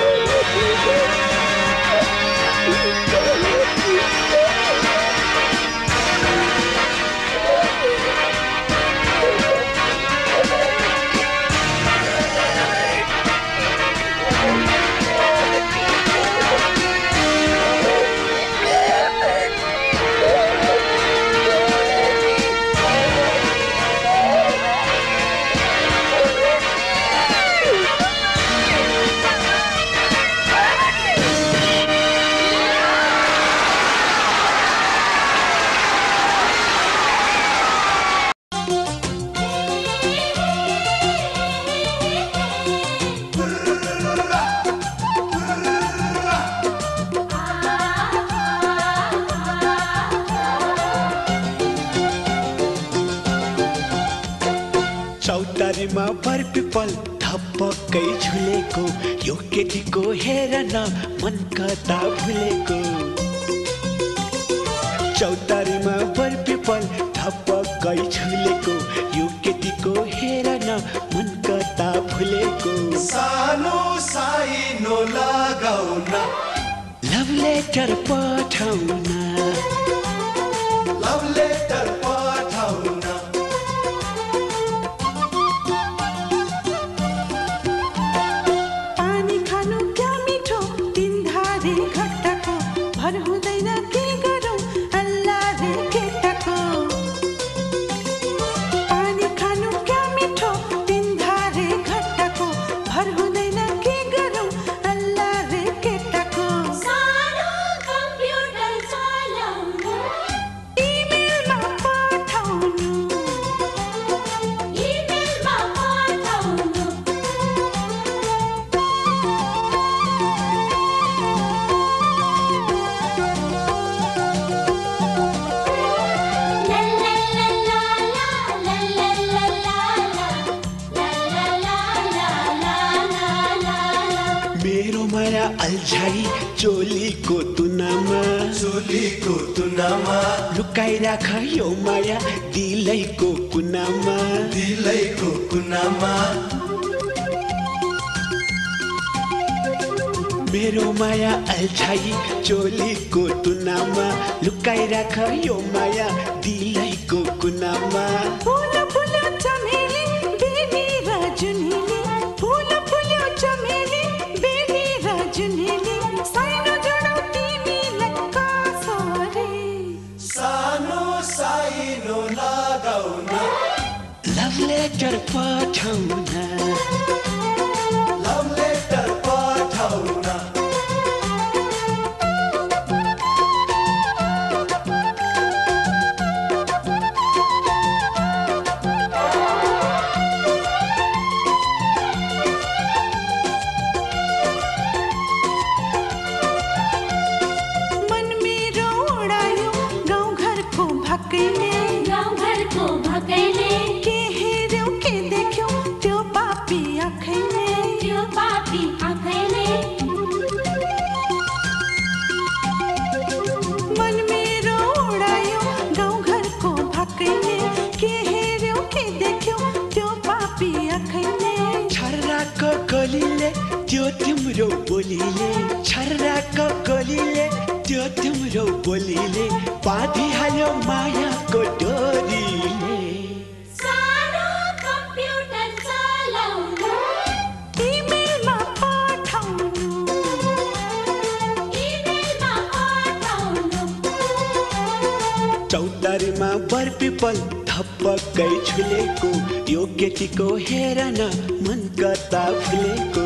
में बर पीपल थपक छुले को यो केटी को हेरना मन कता फुले को।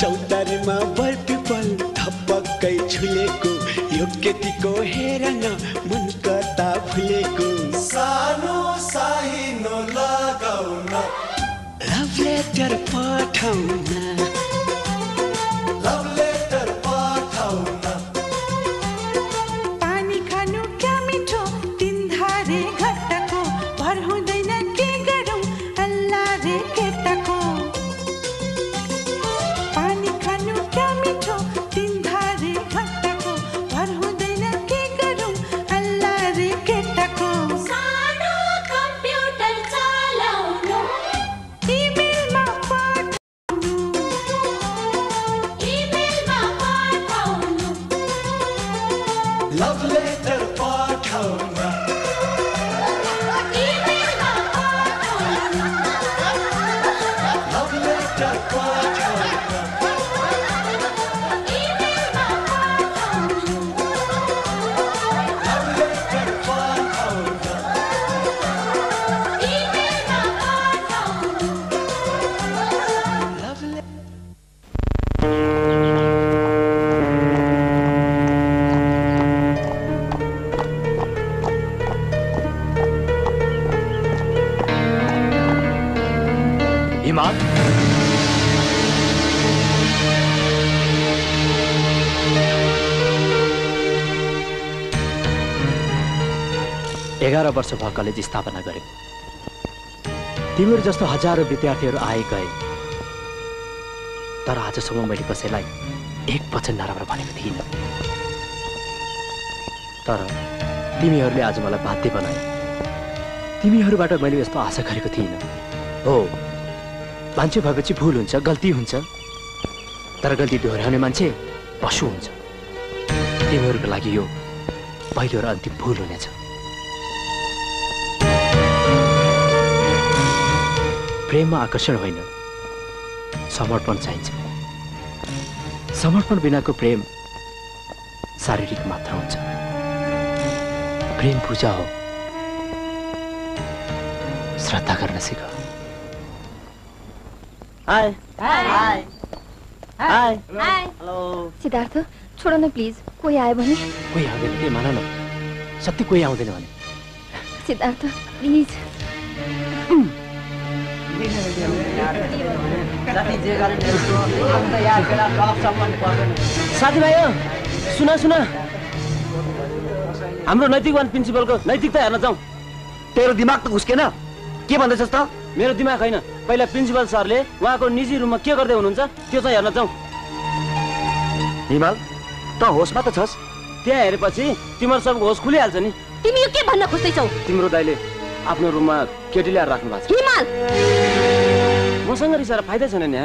चौतार में बर पीपल थपक छुले को यो केटी को हेरना मन कता फुले को। सानो साही नो लगाउना लव लेटर पठाउना वर्ष भा कलेज स्थापना गरे। तिमीहरु जस्तो हजारौं विद्यार्थीहरु आए गए, तर आजसम्म मैले कसैलाई एक वचन नराम्रो भनेको थिइन। तर तिमीहरुले आज मलाई बाध्य बनाए। तिमीहरुबाट मैले यस्तो आशा गरेको थिइन। हो, मान्छे भएपछि भूल हुन्छ, गल्ती हुन्छ, तर गल्ती दोहोर्याउने मान्छे पशु हुन्छ। तिमीहरुको लागि यो पहिलो र अन्तिम भूल हुनेछ। प्रेम में आकर्षण होइन, समर्पण चाहिन्छ। समर्पण बिनाको प्रेम शारीरिक मात्र हुन्छ। प्रेम पूजा हो, श्रद्धा गर्न सिक। हाय हाय हाय हेलो सिद्धार्थ, छोडो न प्लिज। कोही आयो भने? कोही आउँदैन के, मान न सत्य कोही आउँदैन भने। सिद्धार्थ प्लिज। साथी भाइ सुन सुन, हाम्रो नैतिकवान प्रिन्सिपलको नैतिकता हेर्न जाउँ। तेरो दिमाग त घुस्केन? के भन्दैछस् त? मेरो दिमाग होइन, पहिला प्रिन्सिपल सरले उहाँको निजी रुममा के गर्दै हुनुहुन्छ त्यो चाहिँ हेर्न जाउँ। हिमाल त होसमा त छस्, त्यहाँ हेरेपछि तिम्रो सबको होस खुलिहाल्छ नि। तिमी यो के भन्न खोज्दैछौ? तिम्रो दाइले आफ्नो रुममा केटी ल्याएर राख्नु भएको छ। हिमाल मसँग रिसाएर फाइदा छैन नि।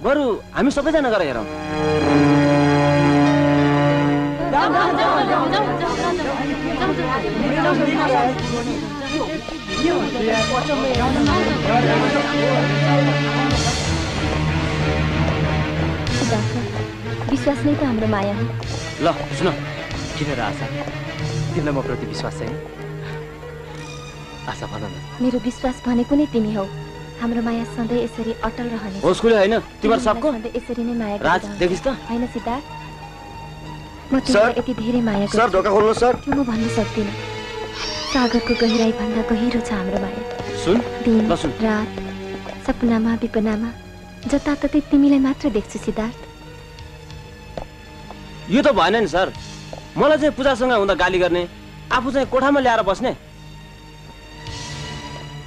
बरु हामी सबैजना गएर हेरौँ। विश्वास नै त हाम्रो माया हो। ल सुन, किन र आशा? तिमीलाई म प्रति विश्वास छैन? आशा भन न। मेरो विश्वास भनेको नै तिमी हौ। हाम्रो माया सधैं यसरी अटल रहने। होसकुले हैन तिम्रो सबको यसरी नै माया राज देखिस् त? हैन सिद्धार्थ, म तिमीलाई यति धेरै माया गर्छु। सर ढोका खोल्नु सर। म भन्न सक्दिन, सागरको गहिराई भन्दा गहिरो छ हाम्रो माया। सुन दिन रात, सपनामा विपनामा जताततै तिमीलाई मात्र देख्छु सिद्धार्थ। यो त भएन नि सर। मलाई चाहिँ पूजासँग हुँदा गाली गर्ने, आफू चाहिँ कोठामा ल्याएर बस्ने।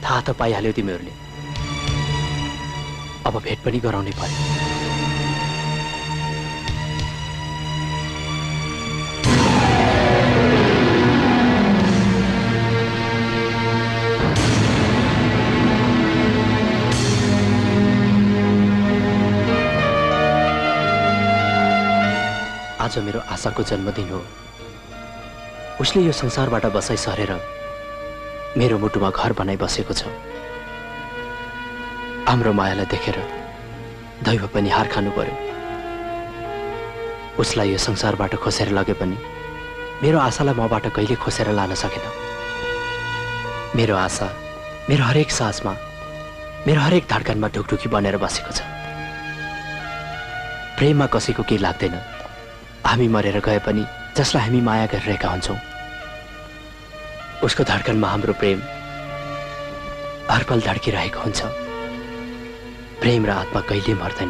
थाहा त पाइहाल्यो तिमीहरूले, अब भेट पनि गराउनै पर्यो। आज मेरो आशाको जन्मदिन हो। उसले यो संसारबाट बसाइ सरेर मेरो मुटुमा घर बनाई बसेको छ। हाम्रो मायालाई देखेर दैव पनि हार खानु पर्यो। उसलाई यो संसारबाट खोसेर लगे पनि मेरो आशालाई मबाट कहिले खोसेर लान सकेन। मेरो आशा मेरो हरेक सासमा मेरो हरेक धड्कनमा ढुकढुकी बनेर बसेको छ। प्रेममा कसैको केही लाग्दैन। हामी मरेर गए पनि जसलाई हामी माया गरिरहेका हुन्छौँ उसको धड्कनमा हाम्रो प्रेम हरपल धड्किरहेको हुन्छ। प्रेम र आत्मा कहिले मर्दैन,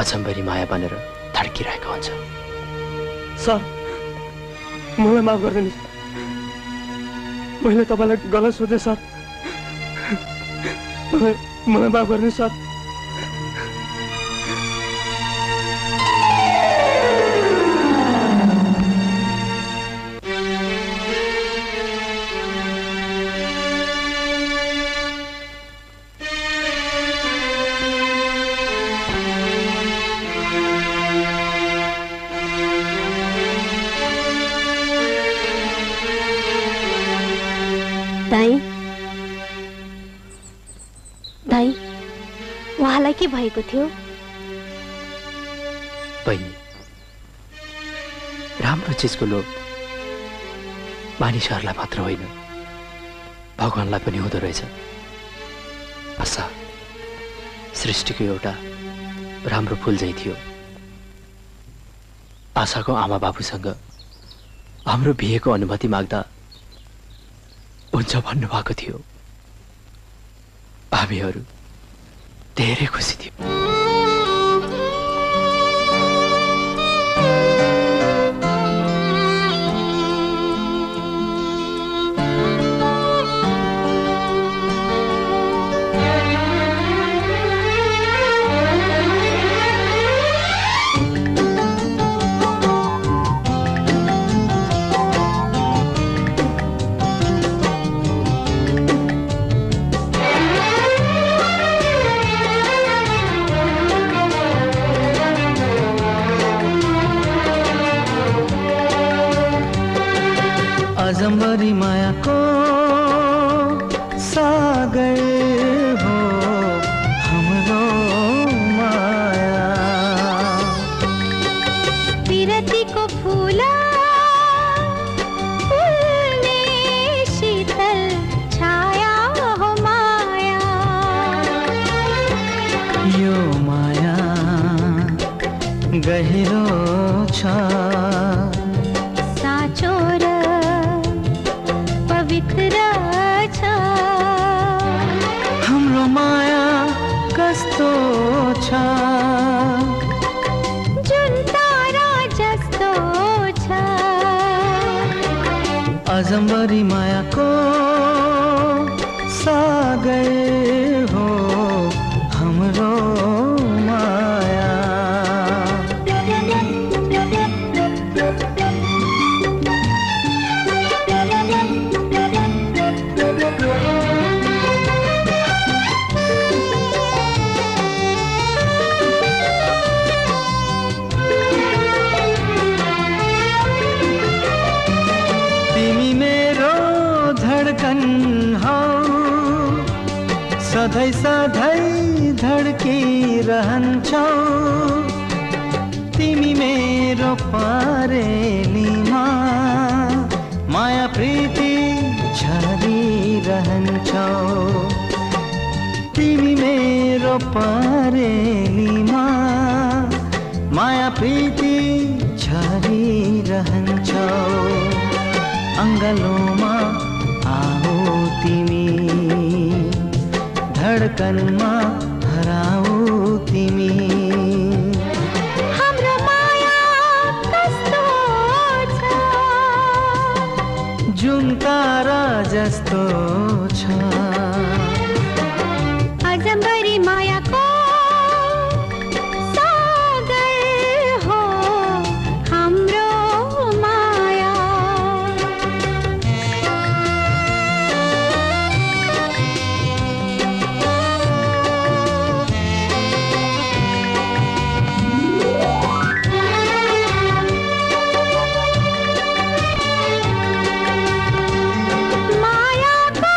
अचम्बरी माया बनेर धड्किरहेको हुन्छ। सर, मलाई माफ गर्दिनुहोस्, मैले तपाईलाई गलत सोचे सर, मलाई माफ गर्दिनुहोस् सर। भएको थियो बहिनी, राम्रो चीजको लोभ मानिसहरूलाई मात्र होइन भगवानलाई पनि हुँदो रहेछ। आशा सृष्टिको एउटा राम्रो फूल झैं थियो। आशाको आमा बाबुसँग हाम्रो बिहेको अनुमति माग्दा हुन्छ भन्नुभएको थियो। हामीहरू धेरै खुसी थियौँ। अजम्बरी माया को सागर हो हमरो माया, विरती को फूला फूलने शीतल छाया हो माया। यो माया गहिरो छा अजम्बरी माया को सागर हो हमरो माया। सधैं सधैं धड़की रहन्छौ तिमी मेरो परेलीमा, माया प्रीति झरी रहन्छौ तिमी मेरो परेलीमा, माया प्रीति झरी रहन्छौ। अंगलोमा आओ तिमी धड़कनमा हराओ तिमी, हाम्रो माया कस्तो छ जुन तारा जस्तो छ। अजम्बरी माया को सागर हो हाम्रो माया। माया को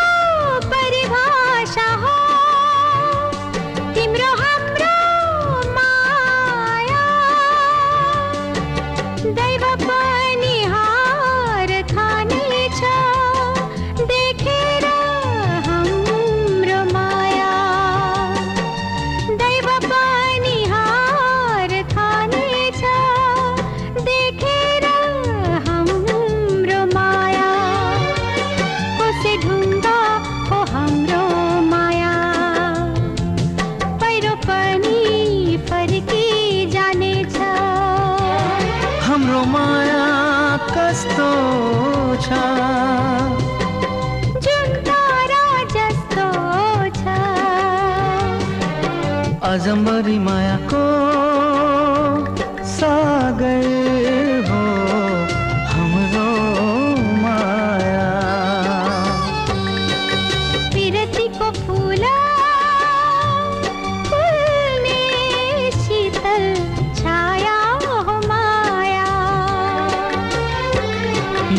माया कस्तो छ जुगतारा जस्तो छ अजम्बरी माया को सागर हो हमरो माया विरती को फूला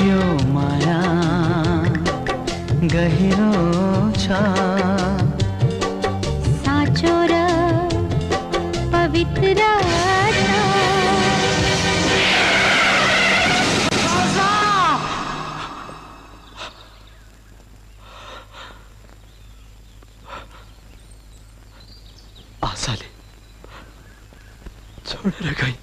यो माया गहिरो छ साँचो र पवित्र आसाले छोड़ र गई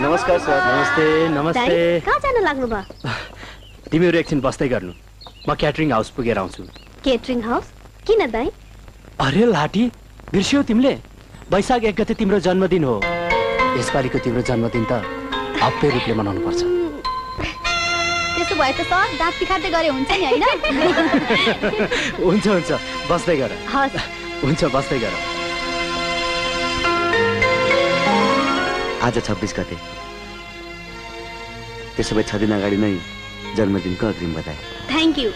नमस्कार सर। नमस्ते नमस्ते कहाँ जान लाग्नु भयो तिमीहरु एकछिन बस्दै गर्नु म क्याटरिङ हाउस पुगेर आउँछु। क्याटरिङ हाउस किन दाइ? अरे लाठी बिर्स्यौ तिमीले वैशाख 1 गते तिम्रो जन्मदिन हो। यसपालिको तिम्रो जन्मदिन त भव्य रूपले मनाउनु पर्छ। त्यसो भए त सर दात पिखार्दै गरे हुन्छ नि हैन? हुन्छ हुन्छ बस्दै गर। हुन्छ बस्दै गर। आज 26 गते त्यसो भए 6 दिन अगाडि नै जन्मदिनको अग्रिम बधाई। Thank you.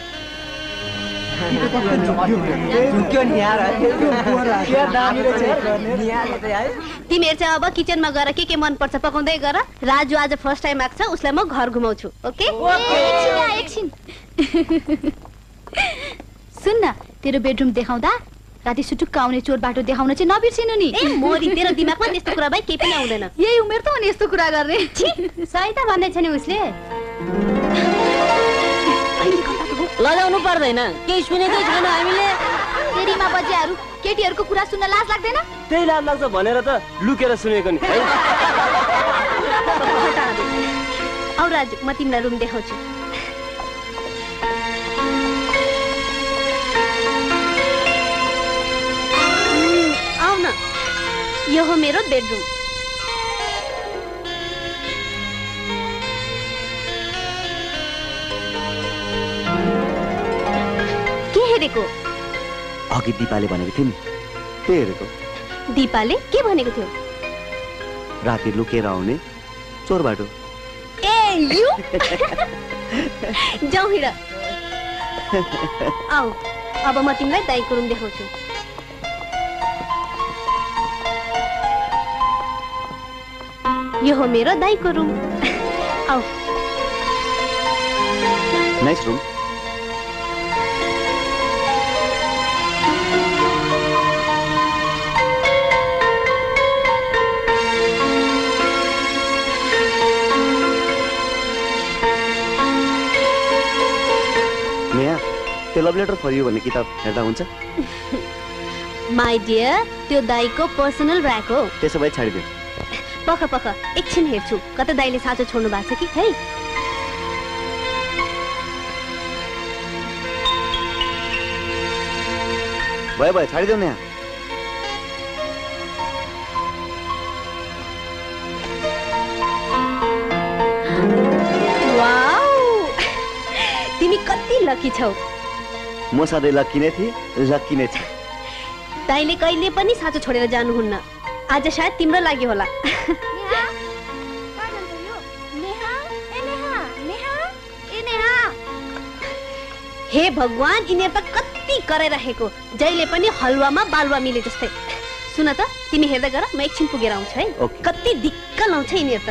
तिमीहरु चाहिँ अब किचनमा गएर के मन पर्छ पकाउँदै गर। राजु आज फर्स्ट टाइम आक्छ उसलाई म घर घुमाउँछु। ओके एकछिन सुन न तेरो बेडरुम देखाउँदा राति सुटुक्क आउने चोर बाटो देखाउन चाहिँ नबिर्सिनु नि। ए मोरी तेरो दिमागमा त्यस्तो कुरा भए केही पनि आउँदैन। यही उमेर त हो नि यस्तो कुरा गर्ने। छी सही त भन्दै छ नि उसले। लजाउनु पर्दैन केही सुनेकै छैन हामीले। तेरीमा बजियाहरु केटीहरुको कुरा सुन्न लाज लाग्दैन? त्यही लाज लाग्छ भनेर त लुकेर सुनेको नि। औ राजु म तिमीलाई रुम देखाउँछु। यो हो मेरो बेडरूम। के हेरेको? अघि दीपाले भनेको थियो नि त्यही हेरेको। दीपाले के भनेको थियो? राति लुकेर आउने चोर बाटो। ए यु जाऊ हिँड आऊ। अब म तिमीलाई दाइको रुम देखाउँछु। यो हो मेरो दाइको रूम। आओ। Nice room. मिया, त्यो लभ लेटर फर यू भन्ने किताब हेर्दा हुन्छ? माई डियर, त्यो दाइको पर्सनल र्याक हो। त्यसो भए छाडिदिनु। पक्का पक्का एकछिन हेर्छु कतै दाइले साँचो छोड्नु भएको छ कि है। भयो भयो छाडिदेऊ न। वाउ तिमी कति लकी छौ। म सधैँ लकी नै थिए लकी नै छ। दाइले कहिले पनि साँचो छोडेर जानुहुन्न। आज शायद तिम्रो लागि होला। हे भगवान यिनीहरु त कति कराइरहेको जहिले पनि हलुवामा बालुवा मिले जस्तै। सुन त तिमी हेर्दै गर म एकछिन पुगेर आउँछु है। कति दिक्क लाउँछ यिनीहरु त।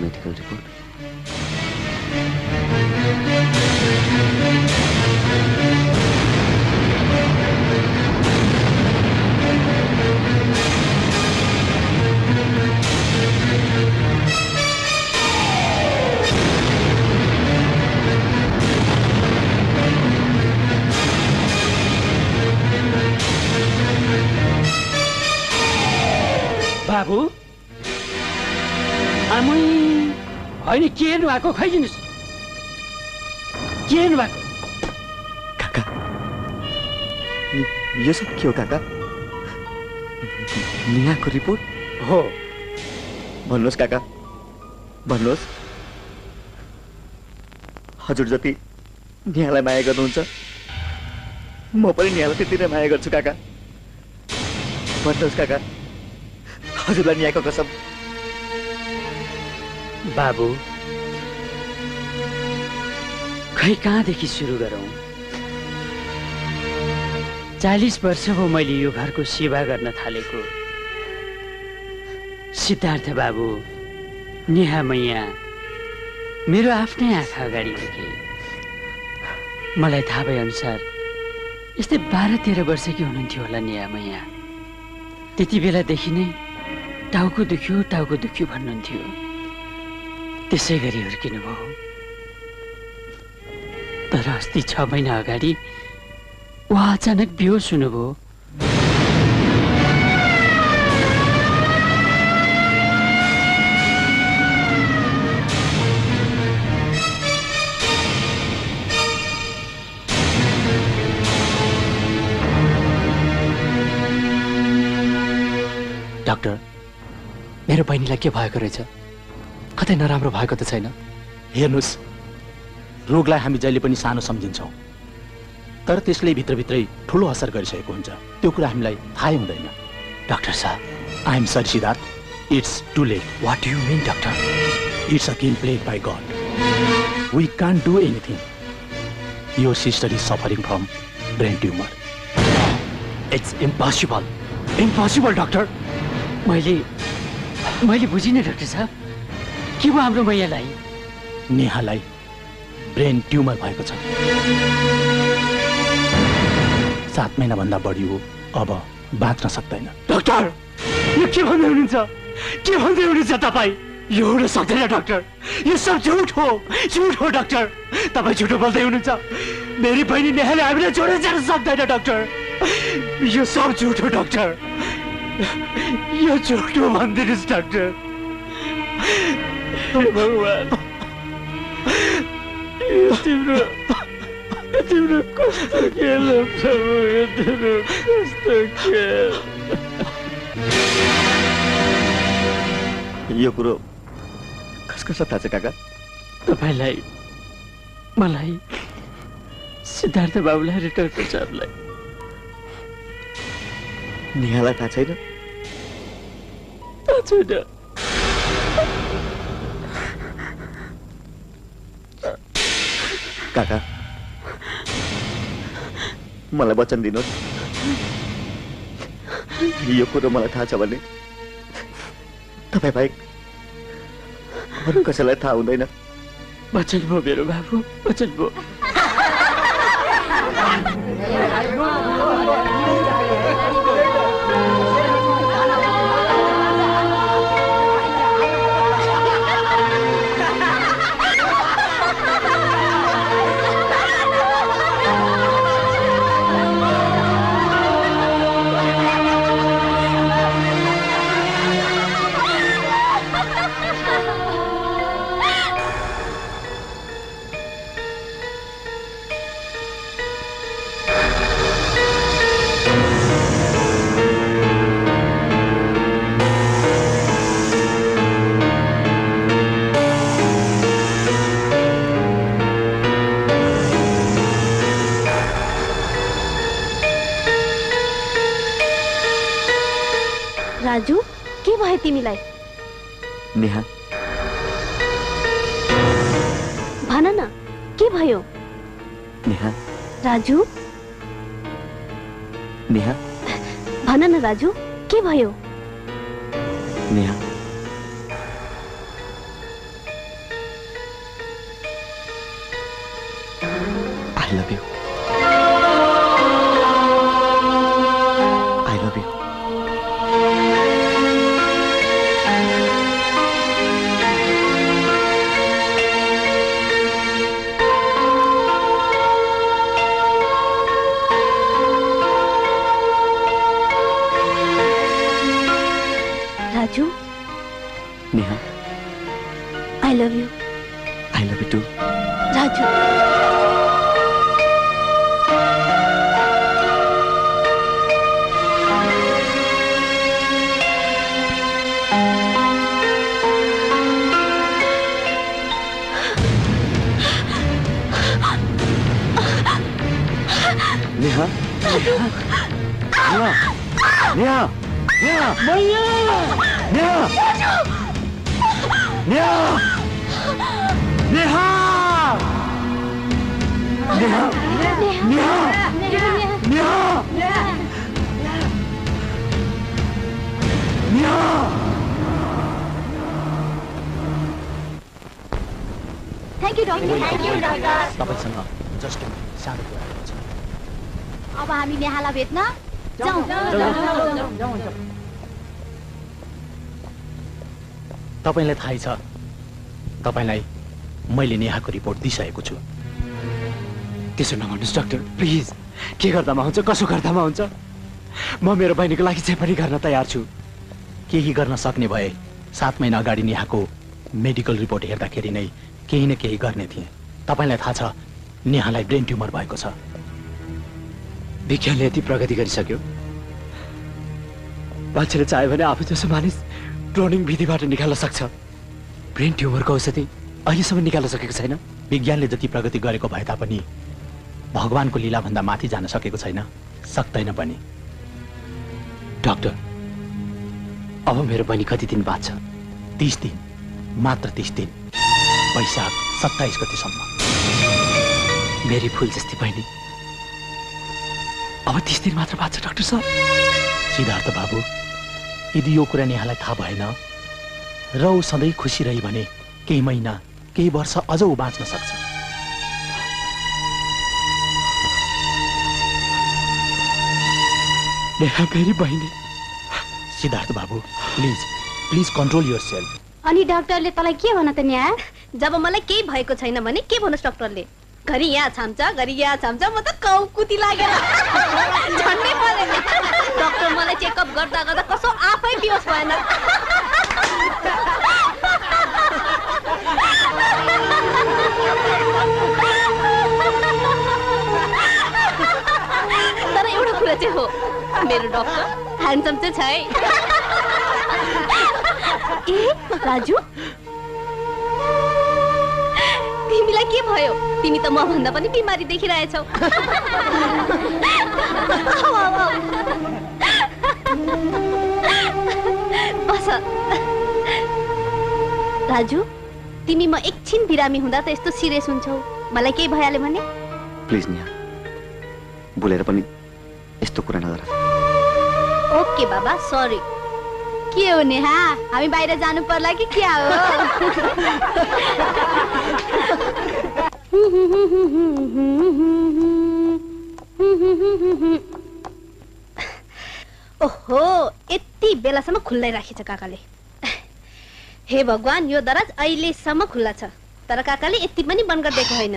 मेडिकल रिपोर्ट हैन के हेर्नु भएको खै जिनिस के हेर्नु भएको काका यो सब के हो काका नियाको रिपोर्ट हो भन्नुस् काका भन्नुस् हजुर जति नियालाई माया गर्नुहुन्छ म पनि नियालाई त्यति नै माया गर्छु काका भन्नुस् काका हजुरलाई नियाको कसम बाबू खै कहाँदेखि सुरु गरौं 40 वर्ष हो मैले यो घरको सेवा गर्न थालेको सिद्धार्थ बाबू नेहा मैया मेरो आफ्नै आँखा अगाडि देखे मलाई थाहा भए अनुसार यस्तै 12-13 वर्षकी हुनुहुन्थ्यो होला नेहा मैया त्यति बेलादेखि नै टाउको दुख्यो भन्नुहुन्थ्यो त्यसै गरी हुर्किनु भयो तर अस्ति 6 महिना अगाडि उहाँ अचानक बिहोस हुनुभयो डाक्टर मेरो बहिनीलाई के भएको रहेछ कतै नराम्रो भएको त छैन हेर्नुस् रोगलाई हामी जहिले पनि सानो सम्झिन्छौं तर त्यसले भित्रभित्रै ठूलो असर गरिसकेको हुन्छ त्यो कुरा हामीलाई थाहा हुँदैन डाक्टर साहब I am sorry Siddharth it's too late what do you mean doctor it's a game played by God we can't do anything your sister is suffering from brain tumour it's impossible impossible doctor मैले बुझिन doctor साहब के भयो हाम्रो मैयालाई नेहालाई brain tumour भएको छ 7 महिना भन्दा बढी हो अब बाँच्न सक्दैन डाक्टर यो के भन्दै हुनुहुन्छ तपाई यो हुन सक्दैन डाक्टर यो सब झुट हो डाक्टर तपाई झुटो बोल्दै हुनुहुन्छ मेरी बहिनी नेहाले हामीलाई छोडेर जान सक्दैन डाक्टर यो सब झुट हो डाक्टर यो झुट हो भन्दिनुहोस् डाक्टर भगवान तिम्रो कष्ट खेल तिम्रो कष्ट खेल यो कुरो कसकसलाई थाहा छ काका तपाईलाई मलाई सिद्धार्थ बाबुलाई रिटायर गर्छ हामीलाई निहालाई थाहा छैन थाहा छैन काका मलाई वचन दिनुस् यो कुरो मलाई थाहा छ भने तपाईं बाहेक अरू कसैलाई थाहा हुँदैन वचन भयो मेरो बाबु वचन भयो तिमीलाई नेहा भन न के भयो नेहा राजु नेहा भन न राजु के भयो Neha I love you I love you. Raju. Neha, Neha, Neha, मैया, Neha, Neha, Neha, Neha, Neha, Neha, Neha. Thank you, doctor. Thank you, doctor. Stop it, Sanha. Just a minute. Stand up. अब हामी नेहाला भेट्न जाऊ। तपाईलाई थाहै छ, तपाईलाई मैले नेहाको रिपोर्ट दिइसकेको छु। त्यसो नगर्नुस् डाक्टर, प्लिज। के गर्दामा हुन्छ, कसो गर्दामा हुन्छ। म मेरो बहिनीको लागि जे पनि गर्न तयार छु। केही गर्न सक्ने भए 7 महिना अगाडि नेहाको मेडिकल रिपोर्ट हेर्दाखेरि नै केही न केही गर्ने थिए। तपाईलाई थाहा छ नेहालाई ब्रेन ट्युमर भएको छ। विज्ञानले यति प्रगति गरिसक्यो, मान्छेले चाह्यो भने आफै जसो मानिस क्लोनिङ विधिबाट निकाल्न सक्छ। ब्रेन ट्युमरको औषधि अहिलेसम्म निकाल्न सकेको छैन। विज्ञानले जति प्रगति गरेको भए तापनि भगवानको लीलाभन्दा माथि जान सकेको छैन, सक्दैन पनि। डाक्टर, अब मेरो बहिनी कति दिन बाँच्छ? 30 दिन, मात्र 30 दिन, वैशाख 27 गतेसम्म। मेरी फुल जस्ती बहिनी अब 30 दिन मात्र बाँच्छ। डाक्टर साहब, सिद्धार्थ बाबू, यदि यो कुरा नेहालाई थाहा भएन र ऊ सधैँ खुसी रही भने केही महिना, केही वर्ष अझ ऊ बाँच्न सक्छ। नेहा फेरि बहिनी। सिद्धार्थ बाबू, प्लिज प्लिज कन्ट्रोल योरसेल्फ। अनि डाक्टरले तलाई के भन्न त न्या? जब मलाई केही भएको छैन भने के भन्नुस् डाक्टरले? घरी यहाँ छाम्चा, घरी यहाँ छाम्चा, म त कौकुती लागेर झन्डै परे। डाक्टर मलाई चेकअप गर्दा गर्दा कसो आफै बेहोस भएन। तर एउटा कुरा चाहिँ हो, मेरो डाक्टर ह्यान्डसम चाहिँ छ। ए राजु, तिमीलाई के भयो? तिमी त म भन्दा पनि बिमारी देखिरहेछौ। बस राजु, तिमी म एकछिन बिरामी हुँदा त यस्तो सिरियस हुन्छौ। मलाई केही भइहाल्यो भने? प्लिज निया, बोलेर पनि यस्तो कुरा नगर। ओके बाबा, सरी। के हो नेहा, हामी बाहिर जानु पर्ला कि क्या हो? ओहो, यति बेलासम्म खुल्लै राखेछ काकाले। हे भगवान, यो दराज अहिलेसम्म खुल्ला छ, तर काकाले यति पनि बन्द गरिदिएको होइन।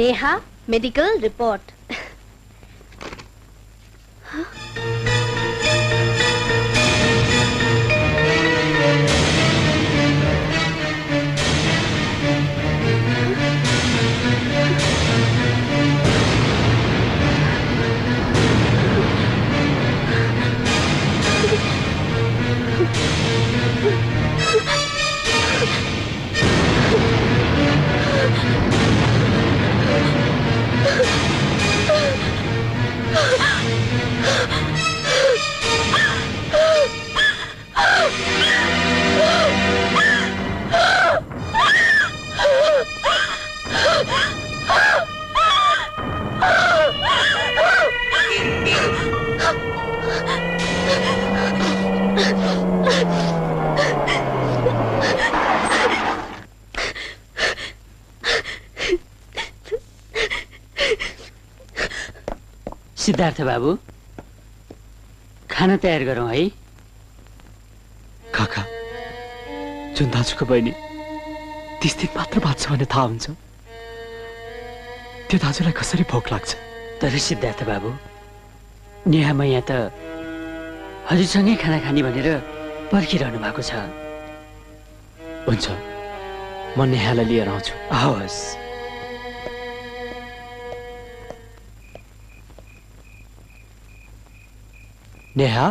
Neha medical report. सिद्धार्थ बाबू, खाना तयार गरौँ है। काका, जुन दाजुको बहिनी 30 दिन मात्र बाँच्छ भने थाहा हुन्छ, त्यो दाजुलाई कसरी भोक लाग्छ। तर सिद्धार्थ बाबू, नेहा मैया त हजुरसँगै खाना खाने भनेर पर्खिरहनु भएको छ। हुन्छ, म नेहाला लिएर आउँछु। हवस्। नेहा,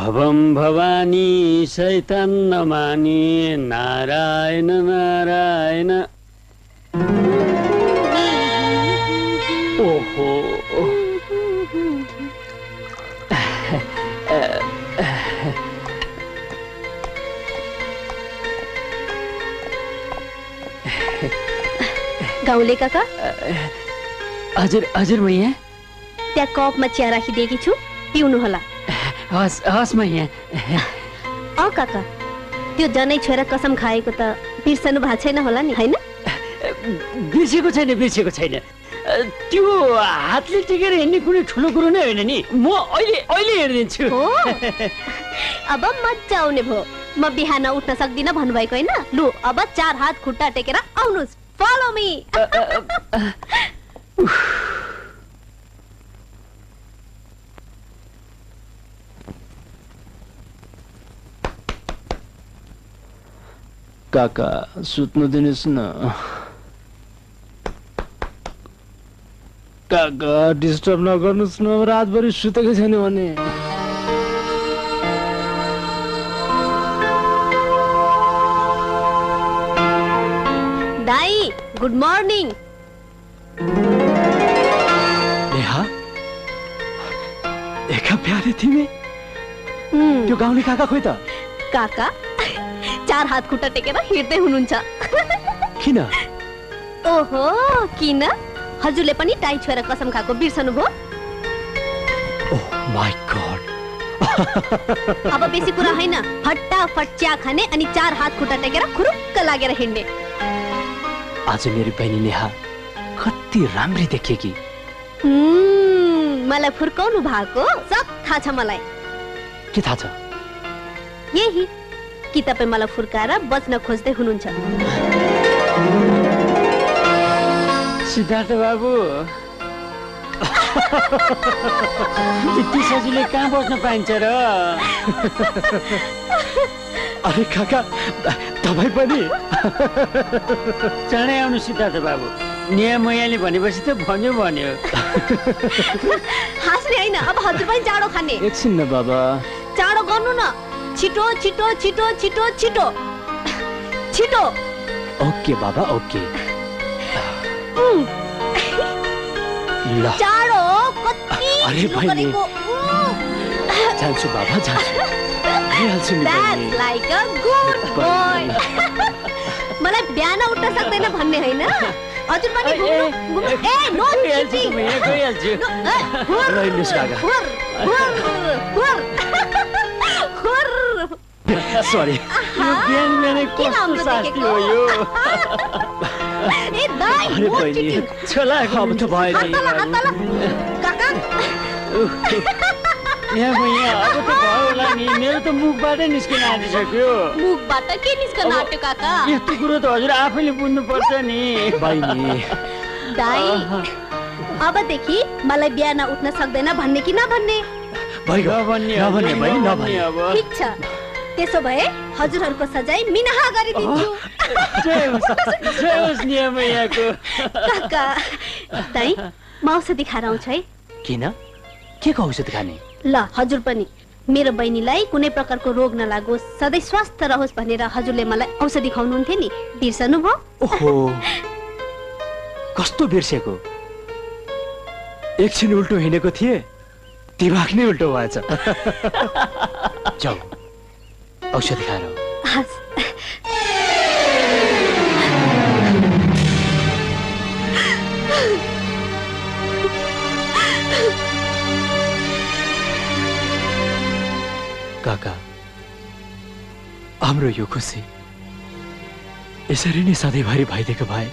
भवं भवानी शैतान नमानी नारायण नारायण। ओहो गाउँले काका। हजुर हजुर मैया, त्या कपमा चिया राखिदिएकी छु, पिउनु होला। हस् हस् मैया। अ काका, त्यो जनै छोरा कसम खाएको त बिर्सनु भएको छैन होला नि? हैन, बिर्सेको छैन, बिर्सेको छैन। त्यो हातले टिकेर हिँड्ने कुनै ठुलो कुरो नै होइन नि। म अहिले अहिले हेरिदिन्छु। अब मजा आउने भयो। म बिहान उठ्न सक्दिनँ भन्नुभएको होइन? लु अब चार हात खुट्टा टेकेर आउनुस्। Follow me. काका सुत्नु दिनुस् न। काका डिस्टर्ब नगर्नुस् न, रातभरि सुतेकै छैन भने। दाई गुड मर्निङ। नेहा, एका प्यारे तिमी। त्यो गाउँले काका खोइ त? काका चार हात खुट्टा टेकेर हिँड्दै हुनुहुन्छ। किन? ओहो किन, हजुरले पनि टाइ छोएर कसम खाएको बिर्सनु भयो? Oh my God. अब बेसी कुरा होइन, फटाफट चिया खाने अनि चार हात खुट्टा टेकेर खुरुक्क लागेर हिँड्ने। आज मेरो बहिनी नेहा कति राम्री देखिएकी। मलाई फुर्काउनु भएको सब थाहा छ। मलाई के थाहा छ? यही कि तपाईं मलाई फुर्काएर बच्न खोज्दै हुनुहुन्छ। सिद्धार्थ बाबु। इतनी सजिलै कहाँ बस्न पाइन्छ र? अरे काका तपाई पनि चाँडै आउनु सिद्धार्थ बाबु। न्याय मयाले भनेपछि त भन्यो भन्यो। हाँस्ने हैन, अब हजुर पनि जाडो खाने। एकछिन न बाबा, जाडो गर्नु न। छिटो छिटो छिटो छिटो छिटो छिटो। ओके बाबा ओके। जाडो कति? अरे भाइले जान्छु बाबा जान्छु। That's like a good boy. मलाई बिहान उठ्न सक्दैन भन्ने हैन। हजुर पनि घुम्नु। ए नो छिटी म गइहाल्छु। ल इन्डिस काका सॉरी बिहान बिहानै कस्तो शास्ति हो यो। ए दाइ नो छिटी छोला अब त भयो नि काका। यहाँ भैया अब त भयो होला नि, मेरो त मुखबाटै निस्किन आँटिसक्यो। मुखबाट के निस्कन आँट्यो काका? यस्तो कुरो त हजुर आफैले बुझ्नु पर्छ नि बहिनी। दाइ अबदेखि मलाई बिहान उठ्न सक्दैन भन्ने कि नभन्ने? भइगयो नभन्ने नभन्ने भई नभन्ने। अब ठीक छ, त्यसो भए हजुरहरुको सजाय मिनाहा गरिदिन्छु। जय होस् जय होस् नियम यहाँको। काका दाइ म औषधि खाएर आउँछु है। किन? के को औषधि खाने? ल हजुर पनि मेरो बहिनीलाई कुनै प्रकारको रोग नलागोस्, सधैँ स्वस्थ रहोस् भनेर हजुरले मलाई औषधि खुवाउनुहुन्थ्यो नि, बिर्सनु भयो? ओहो कस्तो बिर्सेको, एकछिन उल्टो हिँडेको थिए दिमाग नै उल्टो भएछ। जाऊ औषधि खाएर। काका हाम्रो यो खुसी यसरी नै सधैँभरि भइदिएको भए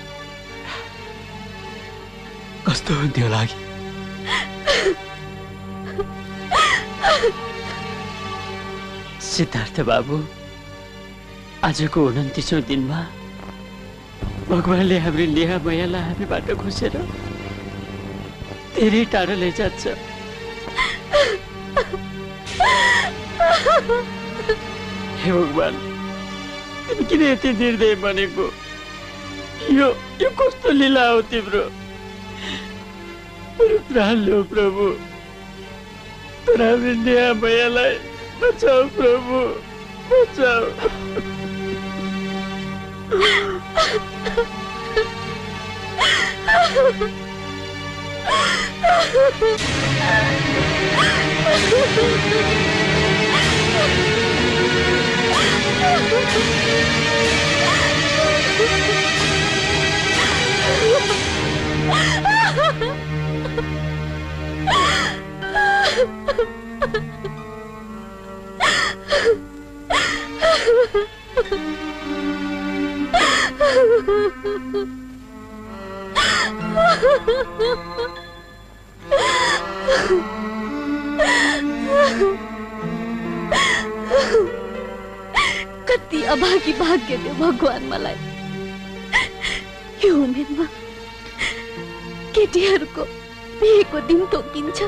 कस्तो हुन्थ्यो होला कि? सिद्धार्थ बाबु आजको 29औं दिनमा भगवानले हाम्रो नेहा मयालाई हामीबाट खुसेर धेरै टाढो लैजान्छ। हे भगवान किन यति निर्दय बनेको? यो कस्तो लीला हो तिम्रो? प्राण लो प्रभु, तर हाम्रो नेहा मयालाई बचाऊ प्रभु बचाऊ। कति अभागी भाग्य दियो भगवान मलाई। यो उमेरमा केटीहरूको बिहेको दिन तोकिन्छ।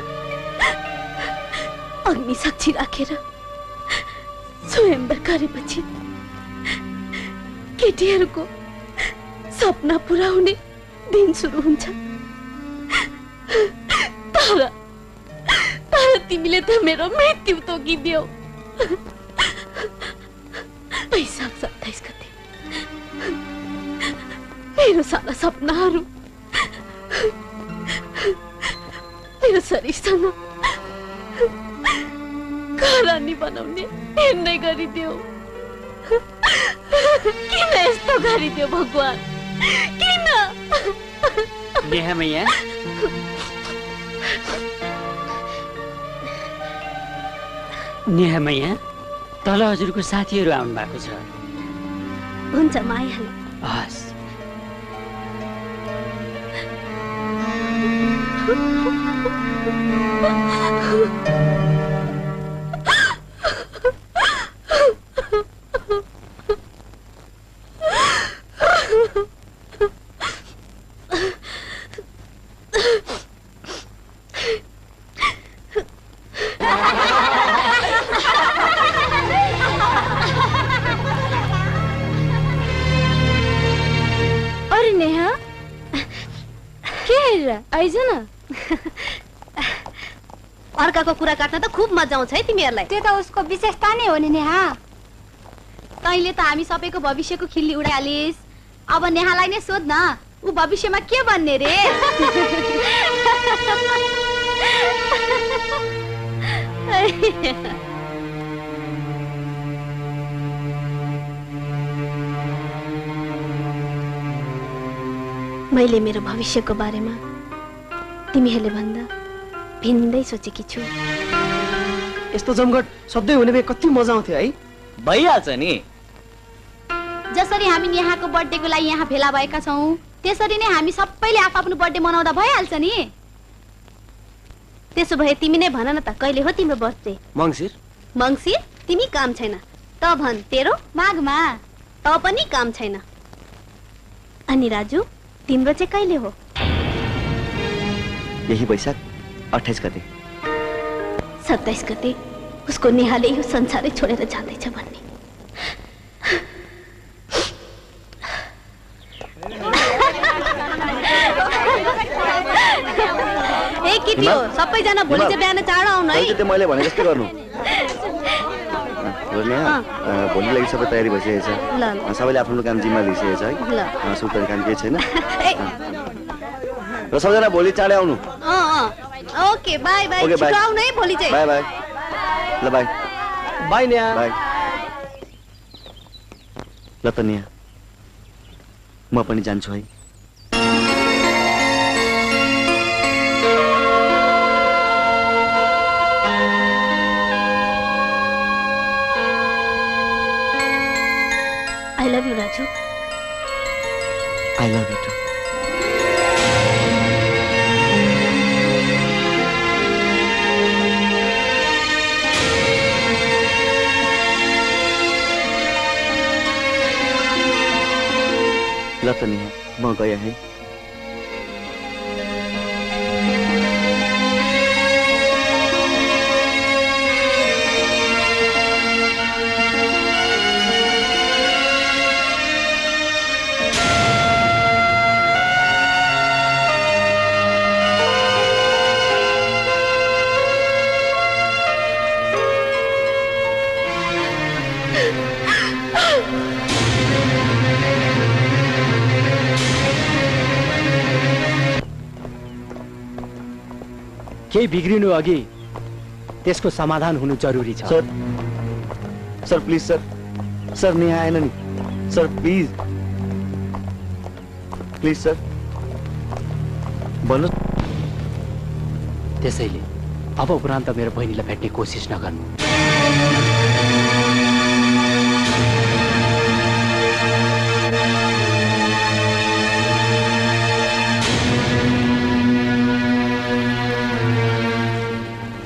अग्नि साक्षी राखेर स्वयंवर गरेपछि केटीहरूको सपना पूरा हुने दिन सुरु हुन्छ। तर तर तिमीले त मेरो मृत्यु तोकिदियौ। वैशाख 27 गते मेरो सारा सपनाहरू मेरो शरीरसँग घरानी बनाउने निर्णय गरिदियो। किन यस्तो गरिदियो भगवान? किन? नेहा मया नेहा मया तल हजुरको साथीहरू आउनु भएको छ। हुन्छ म आइहाल्छु। हस् आइज न अर्काको कुरा काट्न त खूब मजा आउँछ है तिमीहरुलाई। त्यो त उसको विशेषता नै हो नि नेहा। तैले त हामी सबैको भविष्यको खिल्ली उडाइलिस। अब नेहालाई नै ने सोध न उ भविष्यमा के बन्ने रे। मैले मेरो भविष्यको बारेमा तिमीहरूले भन्दा भिन्दै सोचेकी छु। यस्तो जमघट सधैँ हुने भए कति मजा आउँथ्यो है। भइहाल्छ नि। जसरी हामी नेहाको बर्थडेको लागि यहाँ भेला भएका छौं त्यसरी नै हामी सबैले आफ्नो बर्थडे मनाउँदा भइहाल्छ नि। त्यसो भए तिमी नै भन न त कहिले हो तिम्रो बर्थडे? मंगसिर। मंगसिर तिमी काम छैन त भन तेरो माघमा त पनि काम छैन। अनि राजु तिम्रो चाहिँ कहिले हो? यही वैशाख 28 गते। 27 गते उसको नेहाले यो संसारै छोडेर जाँदैछ भन्ने। ए किटियो सबैजना भोलि चाहिँ बिहान चाँडो आउनु है। त्यो मैले भने जस्तो गर्नु। भोलि लागि सबै तयारी भइसकेछ। सबैले आफ्नो काम जिम्मा लिइसकेछ है। सुत्ने काम के छैन। र सबैजना भोलि चाँडै आउनु। Okay bye bye. छिटो आउनु है भोलि चाहिँ। Bye bye. ल बाय। बाय नेहा। बाय। ल त नेहा म पनि जान्छु है। I love you Raju. I love you too. Lata नहीं म गया है। केही बिग्रिनु अघि त्यसको समाधान हुनु जरुरी छ। Sir sir please sir sir Neha आएन नि सर प्लिज प्लिज सर भन्नु। त्यसैले अब उपरान्त मेरो बहिनीलाई भेट्ने कोसिस नगर्नु।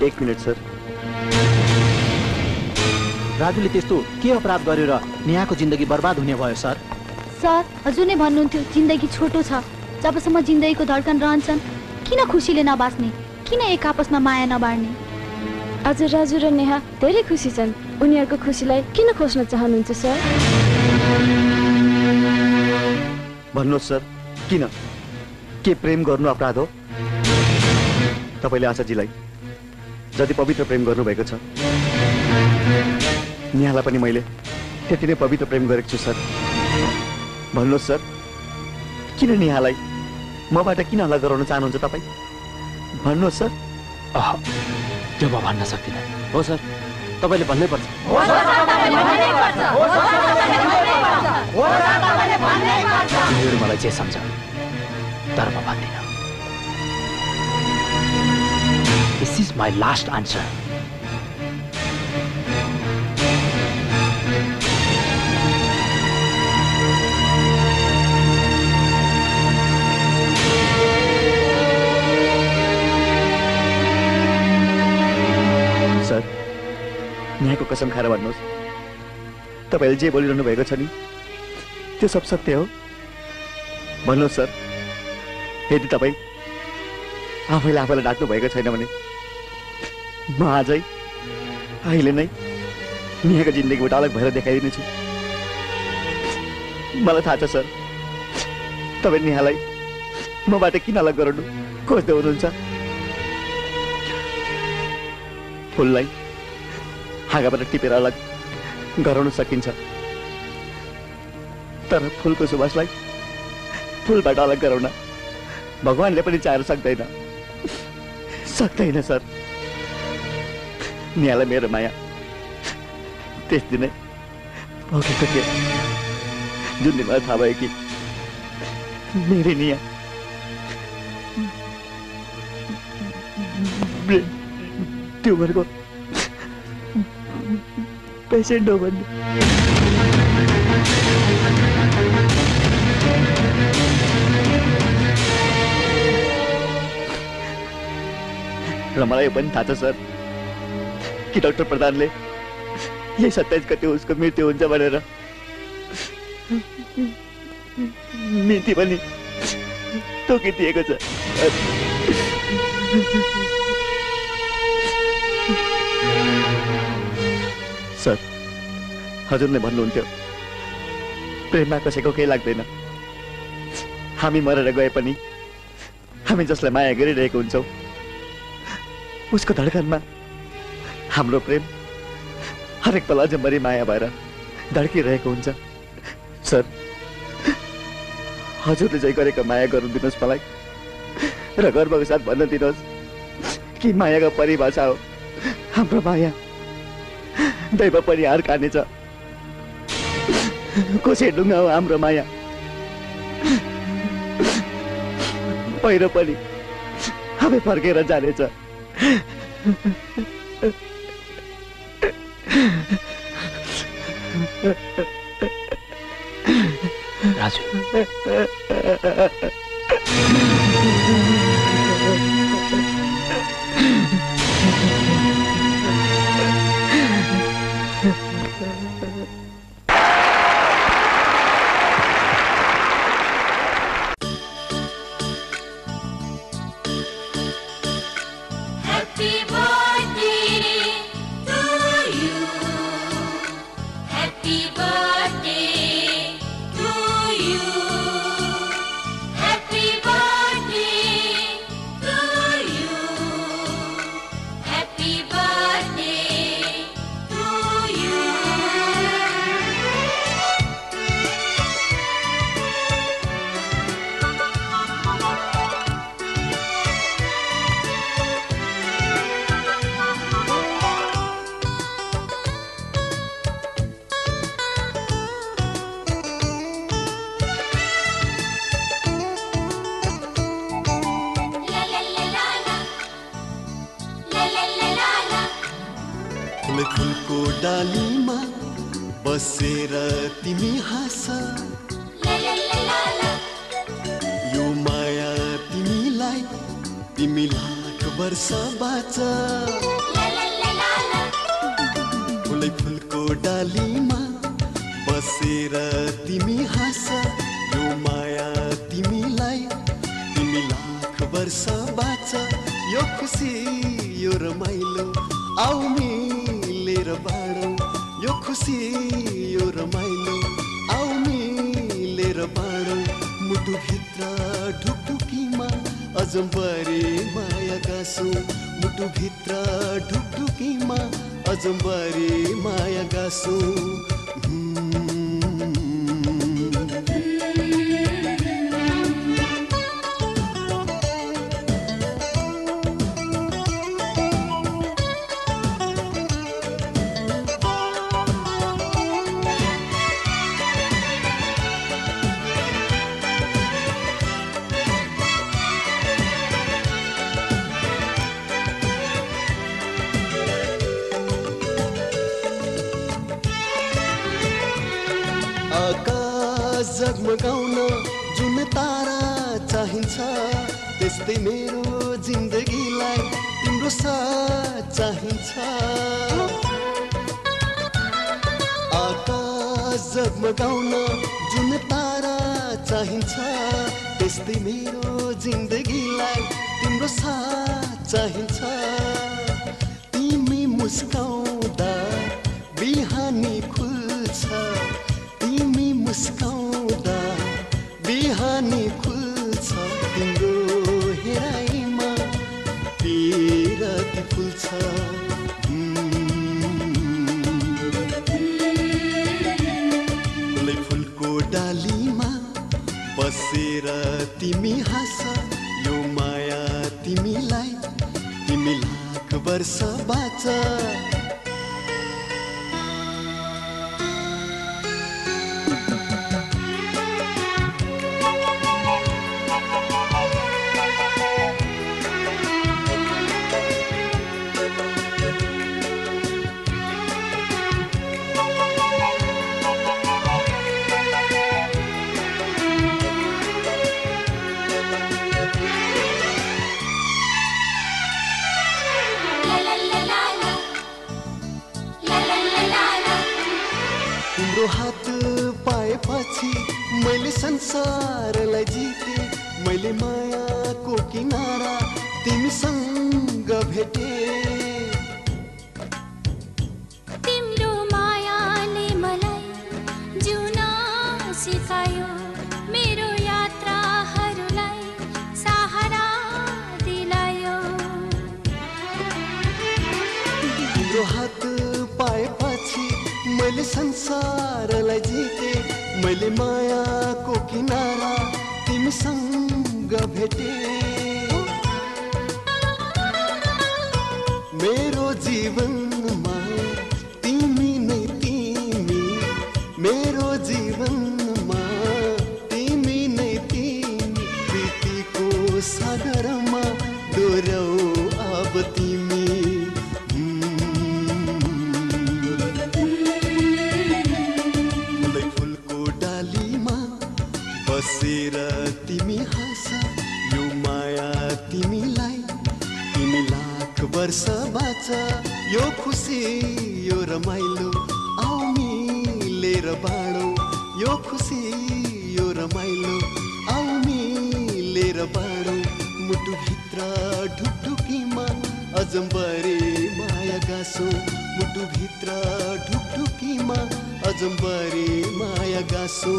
एक मिनट सर। राजुले त्यस्तो के अपराध गरेर नेहाको जिन्दगी बर्बाद हुने भयो सर? सर हजुर नै भन्नुहुन्थ्यो जिन्दगी छोटो छ। जबसम्म जिन्दगीको धड्कन रहन्छन् किन खुसीले नबास्ने, किन एक आपसमा माया नबाड्ने? आज राजु र नेहा धेरै खुसी छन्। उनीहरूको खुसीलाई किन खोस्न चाहनुहुन्छ सर? भन्नुहोस् सर किन? के प्रेम गर्नु अपराध हो? तपाईले आशाजीलाई जति पवित्र प्रेम गर्नुभएको छ नेहालाई पनि मैले त्यति नै पवित्र प्रेम गरेको छु सर। भन्नुहोस् सर किन नेहालाई मबाट किन अलग गराउन चाहनुहुन्छ तपाईँ? भन्नुहोस् सर। त्यो म भन्न सक्दिनँ। हो सर तपाईँले भन्नै पर्छ। हो सर तपाईँले भन्नै पर्छ। हो सर तपाईँले भन्नै पर्छ। तिमीहरू मलाई जे सम्झ तर म भन्दिनँ। This is my last answer. Sir, नेहाको कसम खाएर भन्नुहोस् तपाईले जे बोलिरहनु भएको छ नि त्यो सब सत्य हो? भन्नुहोस् सर यदि तपाईँ आफैले आफैलाई डाक्नु भएको छैन भने म आजै अहिले नै नेहाको जिन्दगीबाट अलग भएर देखाइदिनेछु। मलाई थाहा छ सर तपाईँ नेहालाई मबाट किन अलग गराउनु कस्तो हुनुहुन्छ फुललाई हाँगाबाट टिपेर अलग गराउन सकिन्छ तर फुलको सुवासलाई फुलबाट अलग गराउन भगवानले पनि चाहेर सक्दैन सक्दैन सर। न्यायलाई मेरो माया त्यस दिन भोगिसके जुन दिन मलाई थाहा भयो कि मेरी निया ट्यूमर को पेशेंट हो बंद र मलाई पनि थाहा छ सर कि डाक्टर प्रधानले यही 27 गते उसको मृत्यु हुन्छ भनेर मिति पनि तोकी दिएको छ। सर हजुरले भन्नुहुन्थ्यो प्रेममा कसैको केही लाग्दैन हामी मरेर गए पनि हामी जसलाई माया गरिरहेको हुन्छौँ उसको धड़कन में हाम्रो प्रेम हर एक पल अजम्बरी माया भएर धड्किरहेको हुन्छ। सर हजुरले जै गरेको माया गर्नु दिनुस् मलाई र गर्वको साथ भन्न दिनुस् कि माया का परिभाषा हो हाम्रो माया दैव परिहार खानेछ कसै ढुङ्गा हो हाम्रो माया पहिरो पनि हामी फर्केर जानेछ। राजू तिम्रो हेराइ बसेर तिमी हाँस यो माया तिमीलाई तिमी लाख वर्ष बाँच। हात पाए पछि मैले संसारलाई जिते, मैले मायाको किनारा तिमीसँग भेटे। तिम्रो मायाले मलाई जिउन सिकायो, मेरो यात्राहरूलाई सहारा दिलायो। तिम्रो हात पाए पछि मैले संसारलाई जिते, मैले मायाको किनारा तिमीसँग भेटे। मेरो जीवनमा तिमी नै तिमी, मेरो जीवनमा तिमी नै तिमी। प्रीतिको सागरमा डुबौ अब तिमी। बसेर तिमी हाँस यो माया तिमीलाई तिमी लाख वर्ष बाँच। यो खुसी यो रमाइलो आऊ मिलेर बाँडौ, यो खुसी यो रमाइलो आऊ मिलेर बाँडौ। मुटुभित्र ढुकढुकीमा अजम्बरी माया गाँसौ, मुटुभित्र ढुकढुकीमा अजम्बरी माया गाँसौ।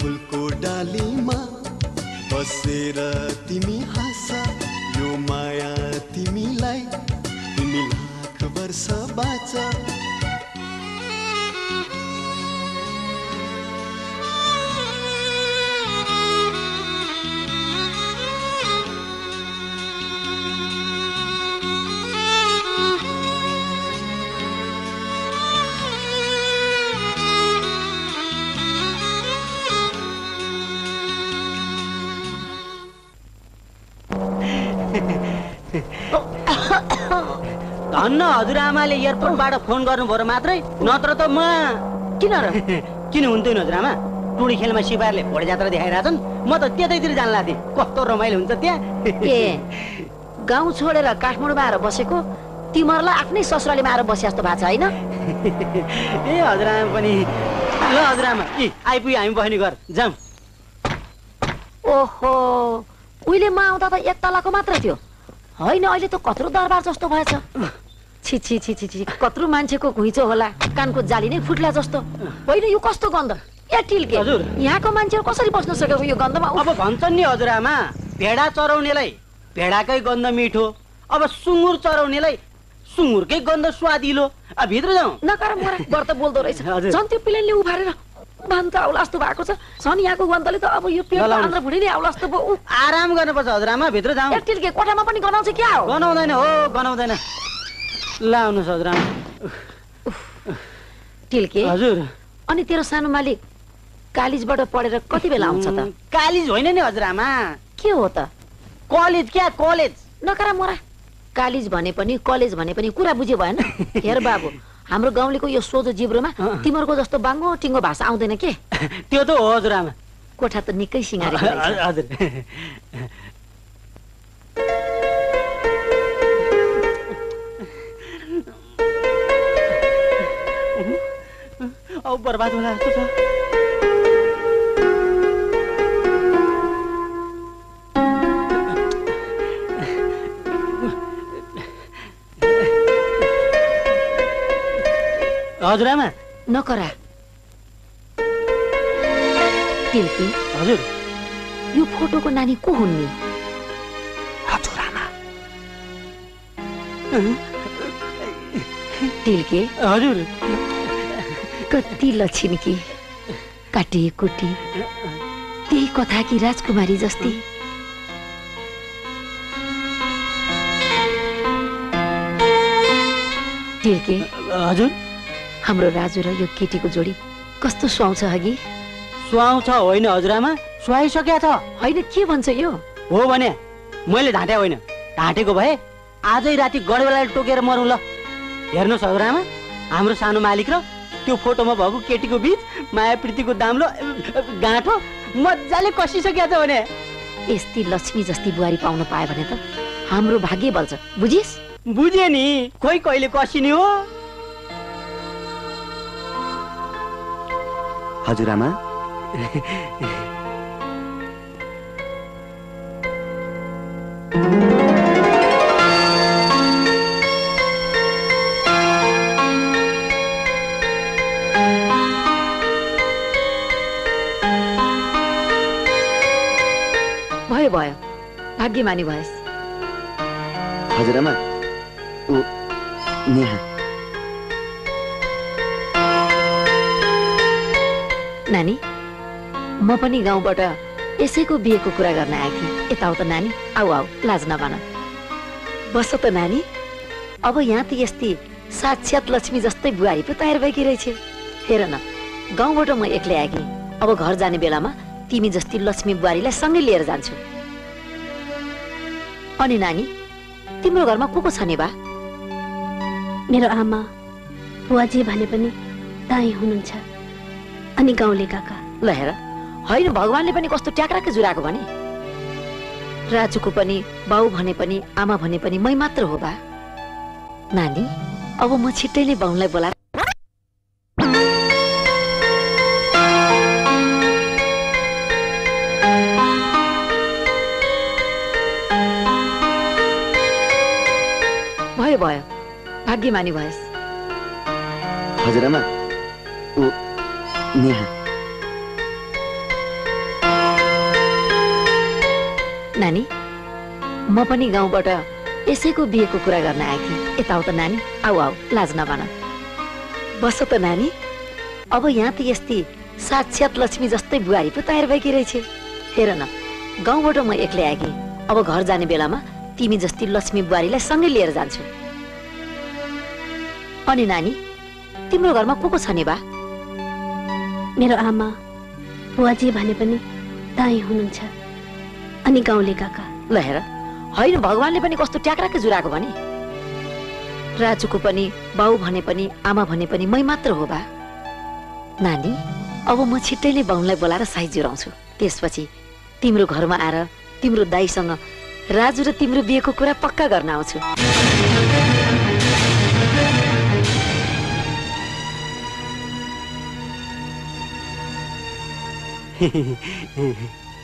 फुलको डालीमा बसेर तिमी हाँस यो माया तिमीलाई तिमी लाख वर्ष बाँच। धन्न हजुरआमाले एयरपोर्टबाट फोन गर्नुभयो र मात्रै, नत्र त म किन र किन हुन्थ्यो। हजुरआमा टुडी खेलमा सिपारले घोडे जात्रा देखाइरहेछन्, म त त्यतैतिर जान्ला थिएँ। कस्तो रमाइलो हुन्छ त्यहाँ। ए गाउँ छोडेर काठमाडौँमा आएर बसेको तिमीहरूलाई आफ्नै ससुरालीमा आएर बसे जस्तो भएको छ होइन। ए हजुरआमा पनि ल हजुरआमा ए आइपुग्यो, हामी बस्ने घर जाउँ। ओहो उहिले म आउँदा त एक तलाको मात्रै थियो होइन, अहिले त कत्रो दरबार जस्तो भएछ। छि छि छि छि छि कत्रो मान्छेको घुइँचो होला, कानको जाली नै फुट्ला जस्तो। होइन यो कस्तो गन्ध एटिल्के, यहाँको मान्छेहरू कसरी बस्न सकेको यो गन्धमा। अब भन्छन् नि हजुरआमा भेडा चराउनेलाई भेडाकै गन्ध मिठो, अब सुँगुर चराउनेलाई सुँगुरकै गन्ध स्वादिलो। अब भित्र जाऊ नकर मोरा व्रत बोल्दो रहेछ। झन् त्यो प्लेनले उभारेर बान्त आउला जस्तो भएको छ। झन् यहाँको गन्धले त अब यो पेट अन्तर फुटी नै आउला जस्तो। आराम गर्नुपर्छ हजुरआमा, भित्र जाऊ। एटिल्के कोठामा पनि गनाउँछ क्या हो। गनाउँदैन हो गनाउँदैन। लाउनु हजुरआमा टिल्के। हजुर अनि तेरो सानो मालिक कालेजबाट पढेर कति बेला आउँछ त? कालेज होइन नि हजुरआमा, के हो त कलेज क्या कलेज नकरा मोरा। कलेज भने पनि कुरा बुझ्यो भएन। हेर बाबु हाम्रो गाउँलेको यो सोझो जिब्रोमा तिमीहरूको जस्तो बाङ्गो टिङ्गो भाषा आउँदैन के। त्यो त हो हजुरआमा। कोठा त निकै सिँगारेको रहेछ। हजुर अब बर्बाद होला जस्तो छ। हजुरआमा नकरा तिल्की। हजुर यो फोटोको नानी को हुन् नि? हजुरआमा तिल्की। हजुर कति लक्षिन की काटे कुटी त्यही कथा कि राजकुमारी जस्ती तिर्के हजुर हाम्रो राजु र यो केटीको जोडी कस्तो सुहाउँछ हगी सुहाउँछ होइन हजुरआमा सुहाइसक्या त हैन के भन्छ यो हो भने मैले ढाटे होइन ढाटेको भए आजै राति गडबेलाले टोकेर मरौँ ल हेर्नुस् हजुरआमा हाम्रो सानो मालिक र त्यो फोटोमा भएको केटीको बीच माया प्रीतिको दामलो गाँठो मजाले कसिसक्या त भने एस्ती लक्ष्मी जस्ती बुहारी पाउन पाए भने त हाम्रो भाग्य बल्छ बुझिस बुझे नि खोइ कहिले कसिने हो हजुरआमा भयो भयो भाग्यमानी भएस हजुरआमा उ नेहा नानी म पनि गाउँबाट यसैको बिहेको कुरा गर्न आए थिए यताउ त नानी आऊ आऊ लाज नमान बस त नानी अब यहाँ त यस्तै साक्षात लक्ष्मी जस्तै बुहारी पो तयार भएकी रहेछ हेर न गाउँबाट म एक्लै आएकी अब घर जाने बेलामा तिमी जस्तै लक्ष्मी बुहारीलाई सँगै लिएर जान्छु अनि नानी तिम्रो घरमा को छ नि बा मेरो आमा बुवा जे भने पनि दाइ हुनुहुन्छ अनि गाउँले काका ल हेर हैन भगवानले पनि कस्तो ट्याक्राके जुराको भने राजुको पनि बाउ भने पनि आमा भने पनि मै मात्र हो बा नानी अब म छिट्टैले बाउलाई बोला भयो भयो भाग्यमानी भएस हजुरआमा नानी म पनि गाउँबाट यसैको बिहेको कुरा गर्न आए थिए यताउ त नानी आऊ आऊ लाज नमान बस त नानी अब यहाँ त यस्तै साक्षात लक्ष्मी जस्तै बुहारी पो तयार भएकी रहेछ हेर न गाउँबाट म एक्लै आएकी अब घर जाने बेलामा तिमी जस्तै लक्ष्मी बुहारीलाई सँगै लिएर जान्छु अनि नानी तिम्रो घरमा को छ नि बा मेरो आमा बुवा जे भने पनि दाइ हुनुहुन्छ अनि गाउँले काका ल हेर हैन भगवानले पनि कस्तो ट्याक्राके जुराको भने राजुको पनि बाउ भने पनि आमा भने पनि मै मात्र हो बा नानी अब म छिट्टैले बाउलाई बोलाएर साई जुराउँछु त्यसपछि तिम्रो घरमा आएर तिम्रो दाइसँग राजु र तिम्रो बिहेको कुरा पक्का गर्न आउँछु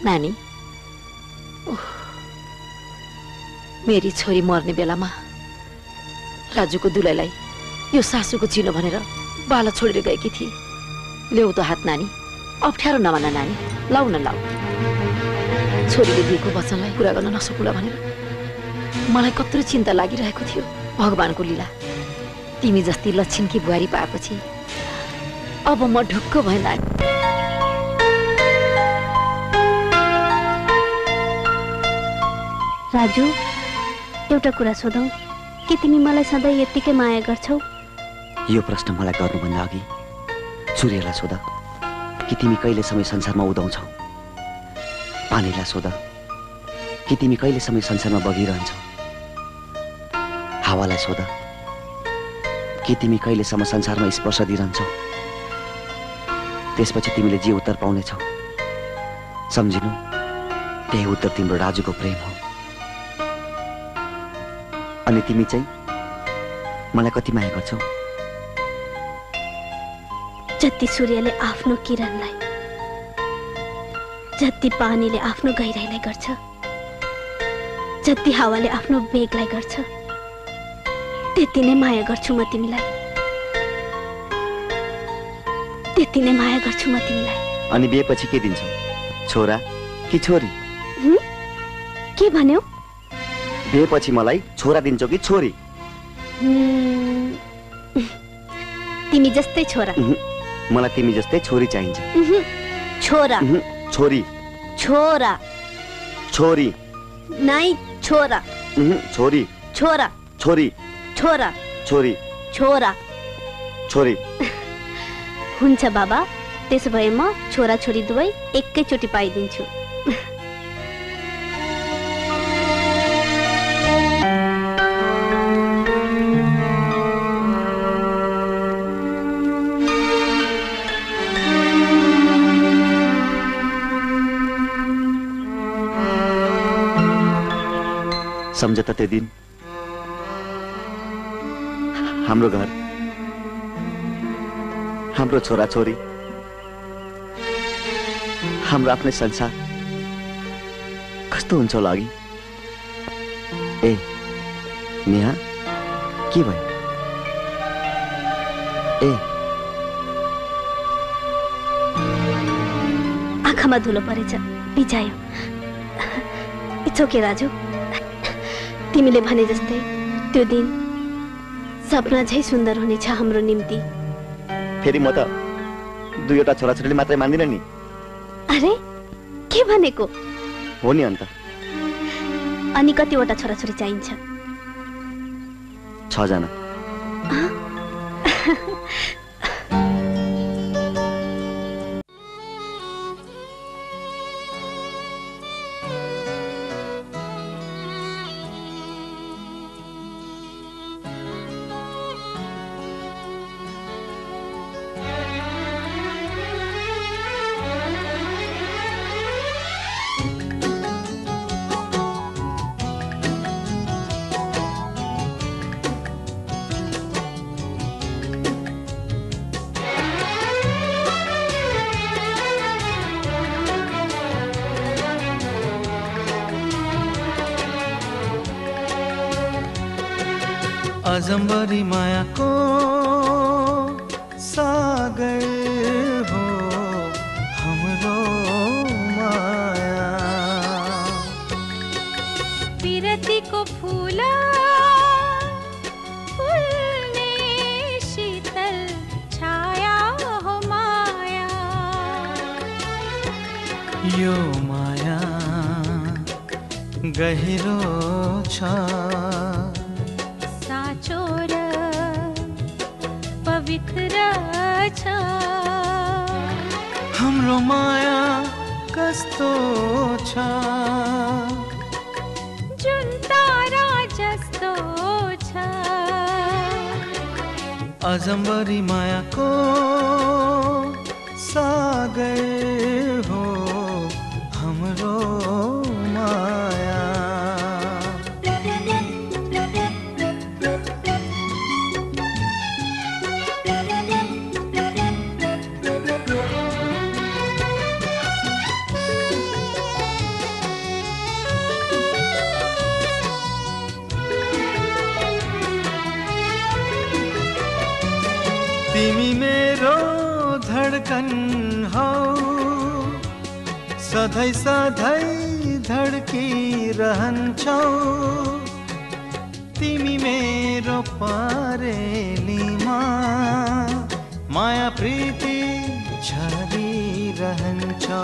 नानी मेरी छोरी मर्ने बेलामा राजुको दुलैलाई यो सासूको चिनो भनेर बाला छोडेर गएकी थिए ल्याउ त हात नानी अप्ठ्यारो नमान नानी लाउ न लाउ छोरीले दिएको वचनलाई पुरा गर्न नसकुला भनेर मलाई कत्रो चिन्ता लागिरहेको थियो भगवानको लीला तिमी जस्तै लक्ष्मीकी बुहारी पाएपछि अब म ढुक्क भएँ नानी राजु एउटा कुरा सोधौं के तिमी मलाई सधैं यतिकै माया गर्छौ यो प्रश्न मलाई गर्नुभन्दा अघि सूर्यलाई सोध कि तिमी कहिले समय संसारमा उदाउँछौ पानीलाई सोध कि तिमी कहिले समय संसारमा बगिरहन्छौ हावालाई सोध कि तिमी कहिलेसम्म संसारमा स्पर्श दिइरहन्छौ त्यसपछि तिमीले जे उत्तर पाउनेछौ सम्झिनु त्यही उत्तर तिम्रो राजुको प्रेम हो अनि तिमी चाहिँ मलाई कति माया गर्छौ जति सूर्यले आफ्नो किरणलाई जति पानीले आफ्नो गहिराईलाई गर्छ जति हावाले आफ्नो वेगलाई गर्छ त्यति नै माया गर्छु म तिमीलाई त्यति नै माया गर्छु म तिमीलाई अनि बिहेपछि के दिन्छौ छोरा कि छोरी के भन्यौ बिहेपछि मलाई छोरा दिन्छौ कि छोरी तिमी जस्तै छोरा मला तिमी जस्ते छोरी चाहिन्छ। छोरा छोरी छोरा छोरी नहीं छोरा छोरी छोरा छोरी छोरा छोरी छोरा छोरी। हुन्छ बाबा, त्यसो भए म छोरा छोरी दुवै एकै चोटी पाइदिन्छु। सम्झता ते दिन हाम्रो घर, हाम्रो छोरा छोरी, हाम्रो आफ्नै संसार कस्तो हुन्छ लागि। ए नेहा के भयो? ए आँखामा धुलो परेछ, भिजायो। इट्स ओके राजु, तिमीले भने जस्तै त्यो दिन सपना झै सुन्दर हुनेछ हाम्रो निम्ति। फेरि म त दुईवटा छोराछोरीले मात्रै मान्दिन नि। अरे के भनेको हो नि अन्त? अनि कतिवटा छोराछोरी चाहिन्छ? 6 जना। अजम्बरी माया को सागर हो हमरो माया, बिरती को फूला फूलने शीतल छाया हो माया। यो माया गहिरो छा हमरो माया कस्तो छ, जुन तारा जस्तो छ। अजम्बरी माया को सागर हो हमरो माया। सधैं सधैं धड़की रहन छौ, तिमी मेरो पारेलीमा माया प्रीति झरी रहन छौ।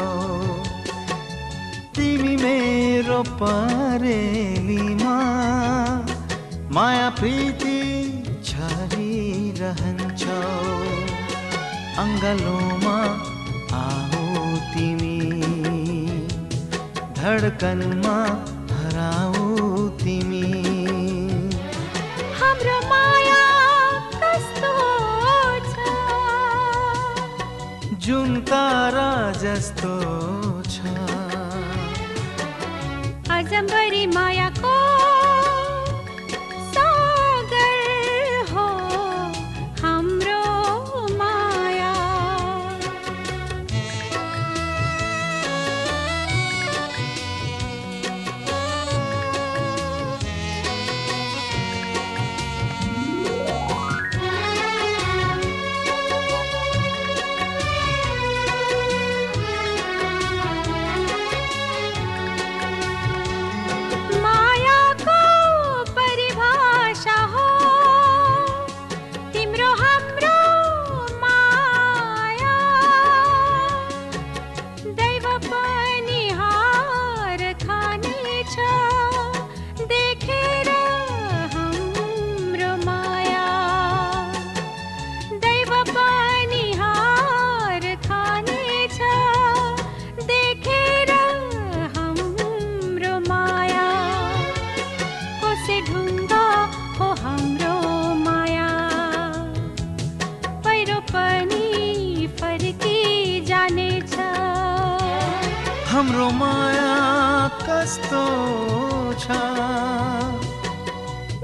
तिमी मेरो पारेलीमा माया प्रीति झरी रहन छौ। अंगलोमा आओ तिमी, धड़कनमा हराओ तिमी। हाम्रो माया कस्तो छ, जुन तारा जस्तो छ। अजम्बरी माया को सागर हो हाम्रो माया। माया हाम्रो माया कस्तो छ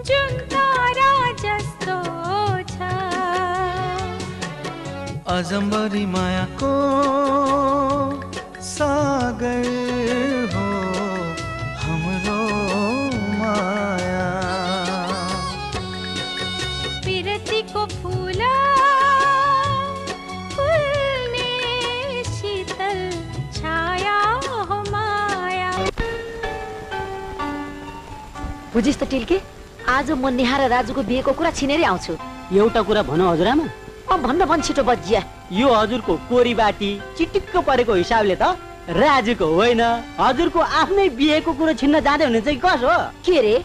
जुन तारा जस्तो छ अजम्बरी माया को सागर हो हाम्रो माया पिरती को फूला बुझिस् त टिल्के आज म नेहा र राजुको बिहेको कुरा छिनेरै आउँछु। एउटा कुरा भन हजुरआमा। अब भन्न भन छिटो बज्जिया। यो हजुरको कोरीबाटी चिटिक्क परेको हिसाबले त राजुको होइन हजुरको आफ्नै बिहेको कुरा छिन्न जाँदै हुनुहुन्छ कि कस हो? के रे?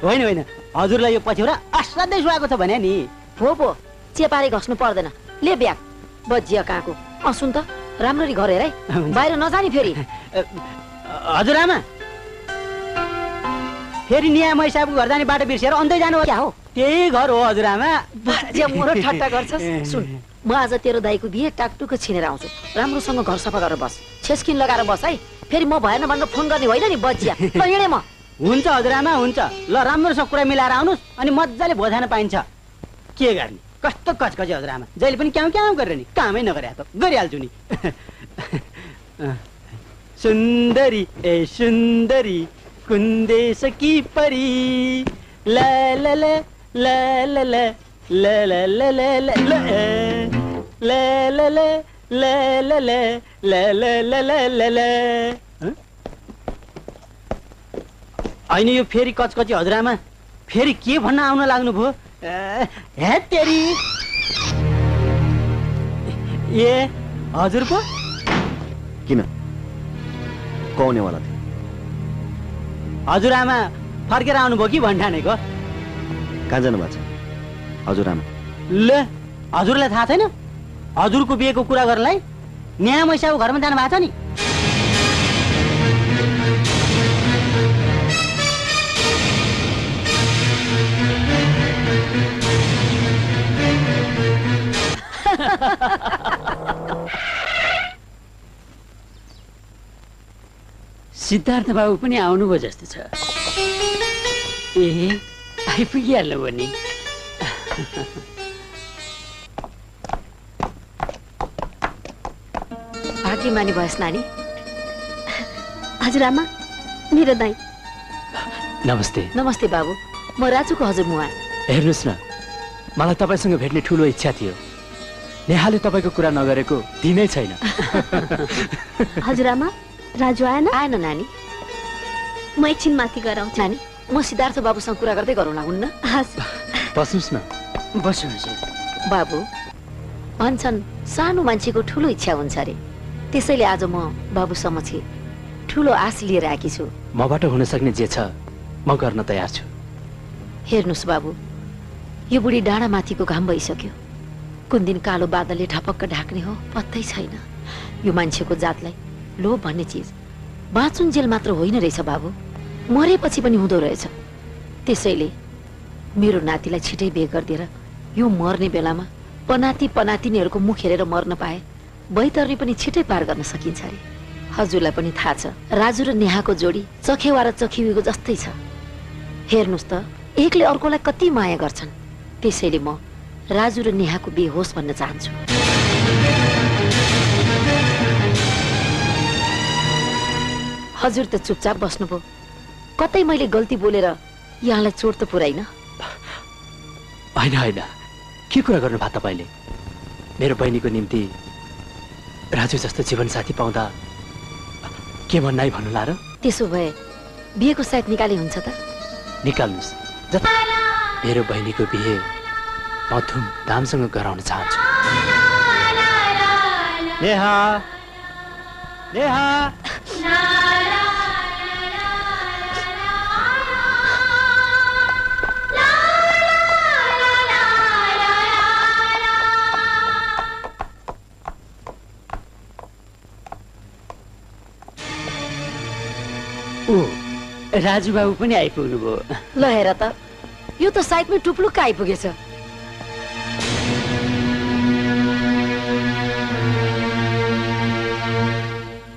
होइन होइन हजुरलाई यो पछ्यौरा असाध्यै सुहाएको छ भने नि। हो पो चेपारे घस्नु पर्दैन। ले ब्याग बज्जिया काको। असुन त राम्ररी घर हेर है। बाहिर नजानी फेरि। हजुरआमा फेरि निया मै साहबको घर जाने बाटो बिर्सेर अन्दै जानु क्या हो? त्यही घर हो हजुरआमा। बज्या मोरो ठट्टा गर्छस्। सुन म आज तेरो दाइको बिहे टाकटुक छिनेर आउँछु। राम्रोसँग घर सफा गरेर बस। छेस्किन लगाएर बस है। फेरि म भएन भनेर फोन गर्ने होइन नि बज्या। ल हिँडे म। हुन्छ हजुरआमा हुन्छ। ल राम्रोसँग कुरा मिलाएर आउनुस् अनि मज्जाले भोजान पाइन्छ। के गर्ने? कस्तो कचकच हजुरआमा। जहिले पनि क्याउ क्याउ गरेर नि कामै नगरे त गरिहाल्छु नि। सुन्दरी ए सुन्दरी कुन्देश की परी ला ला ला ला ला ला ला ला ला ला ला ला ला ला ला ला ला ला ला ला हैन यो फेरि कचकची हजुरआमा फेरि के भन्न आउन लाग्नु भो हे तेरी ए हजुर को किन कोउने वाला थियो हजुरआमा फर्केर आउनुभयो कि भन्ठानेको कहाँ जानु भएको छ हजुरआमा ल हजुरलाई थाहा छैन हजुरको बिहेको कुरा गर्नलाई न्याय मैसाको घरमा जानु भएको छ नि सिद्धार्थ बाबु पनि आउनुभयो जस्तो छ ए आइपुगिहाल्नु भयो नि भाग्यमानी भएस् नानी हजुरआमा मेरो दाइ नमस्ते नमस्ते बाबु म राजुको हजुरमुवा हेर्नुहोस् न मलाई तपाईँसँग भेट्ने ठुलो इच्छा थियो नेहाले तपाईँको कुरा नगरेको दिनै छैन हजुरआमा राजु आएन आएन नानी म एकछिन माथि गएर आउँछु नानी म सिद्धार्थ बाबुसँग कुरा गर्दै गरौँला हुन्न बस्नुहोस् न बस्नुहोस् बाबु भन्छन् सानो मान्छेको ठुलो इच्छा हुन्छ अरे त्यसैले आज म बाबु समक्ष ठुलो आश लिएर आएकी छु मबाट हुन सक्ने जे छ म गर्न तयार छु हेर्नुहोस् बाबु यो बुढी डाँडा माथिको घाम भइसक्यो कुन दिन कालो बादलले ठपक्क ढाक्ने हो पत्तै छैन यो मान्छेको जातलाई लोभ भन्ने चीज बाँचुन जेल मात्र होइन रहेछ बाबु मरेपछि पनि हुँदो रहेछ त्यसैले मेरो नातिलाई छिटै बिहे गरिदिएर यो मर्ने बेलामा पनाति पनातिनीहरूको मुख हेरेर मर्न पाए बैतरणी पनि छिटै पार गर्न सकिन्छ अरे हजुरलाई पनि थाहा छ राजु र नेहाको जोडी चखेवा र चखेवीको जस्तै छ हेर्नुहोस् त एकले अर्कोलाई कति माया गर्छन् त्यसैले म राजु र नेहाको बिहे होस् भन्न चाहन्छु हजुर त चुपचाप बस्नुभयो कतै मैले गल्ती बोलेर यहाँलाई चोट त पुर्याइन होइन होइन के कुरा गर्नु भयो तपाईँले मेरो बहिनीको निम्ति राजु जस्तो जीवनसाथी पाउँदा के भन्नाइ भन्नुला र त्यसो भए बिहेको सायद निकाले हुन्छ त निकाल्नुस् मेरो बहिनीको बिहे म धुमधामसँग गराउन चाहन्छु नेहा नेहा ओ राजु बाबु पनि आइपुग्नु भयो ल हेर त यो त साइडमै टुप्लुक्क आइपुगेछ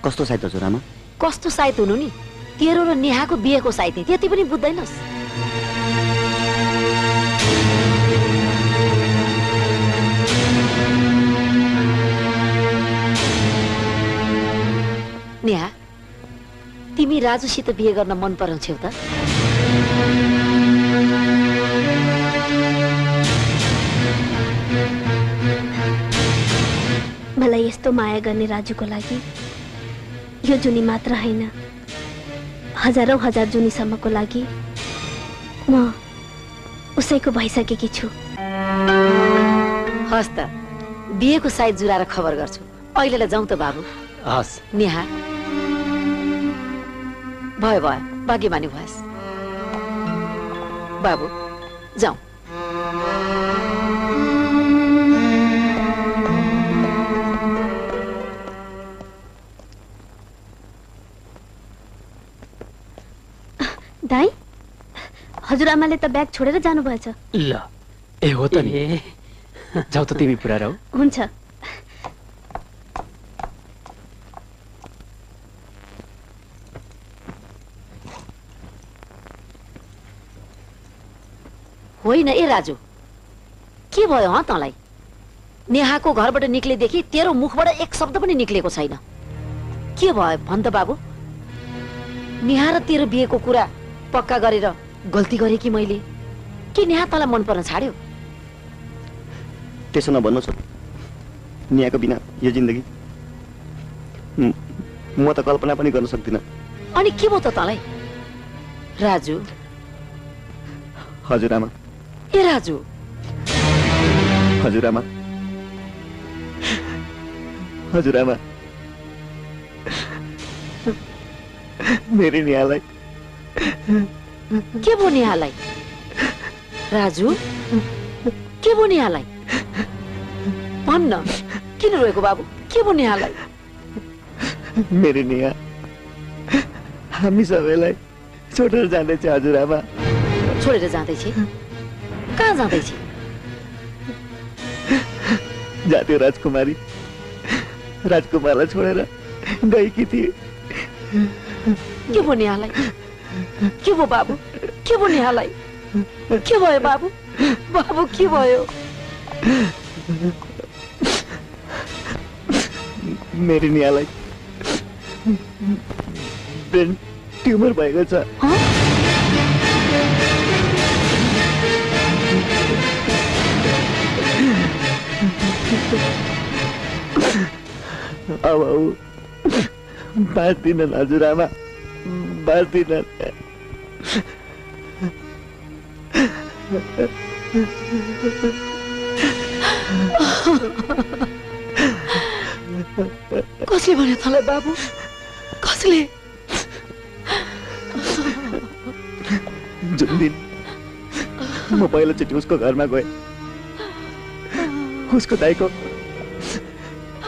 कस्तो साइड हजुरआमा कस्तो साइत हुनु नि तेरो र नेहाको बिहेको साइत नि त्यति पनि बुझ्दैनस्। नेहा तिमी राजुसित बिहे गर्न मन पराउँछौ त? मलाई यस्तो माया गर्ने राजुको लागि यो जुनी मात्र हैन, हजारौं हजार जुनीसम्मको लागि म उसैको भइसकेकी छु। हस् त बिहेको साइत जुराएर खबर गर्छु। अहिलेलाई जाउँ त बाबु। हस् नेहा भयो भयो भाग्यमानी भएस बाबु जाउँ। दाई हजुरआमाले त ब्याग छोडेर जानु भएछ। ल ए हो त नि, जाऊ त तिमी पुरा रहौ। हुन्छ। होइन ए राजु के भयो हँ तँलाई? नेहाको घरबाट निक्लेदेखि तेरो मुखबाट एक शब्द पनि निक्लेको छैन। के भयो भन त बाबु? नेहा र तेरो बिहेको कुरा पक्का गरेर गल्ती गरे कि मैले? के नेहा तँलाई मन पर्न छाड्यो? त्यसो नभन्नुहोस्। नेहाको बिना यो जिन्दगी म त कल्पना पनि गर्न सक्दिन। अनि के भयो त तँलाई? राजु हजुरआमा ए राजु हजुरआमा हजुरआमा मेरो नेहालाई के बोने हालाई? राजू के बोने हालाई? भन्न किन रोएको बाबु? के बोने हालाई? मेरो नेहा हामी सबैलाई छोडेर जाँदैछ हजुरआमा। छोडेर जाँदैछ? कहाँ जाँदैछ? जाती राजकुमारी राजकुमारलाई छोडेर गएकी थिए। के बोने हालाई? के भयो बाबु? के भयो नेहालाई? के भयो बाबु? बाबु के भयो? मेरो नेहालाई ब्रेन ट्युमर भएको छ। अब बाँच्दिनन् हजुरआमा, बाँच्दिनन्। कसले भन्यो तँलाई बाबु? कसले? जुन दिन म पहिलोचोटि उसको घरमा गएँ, उसको दाइको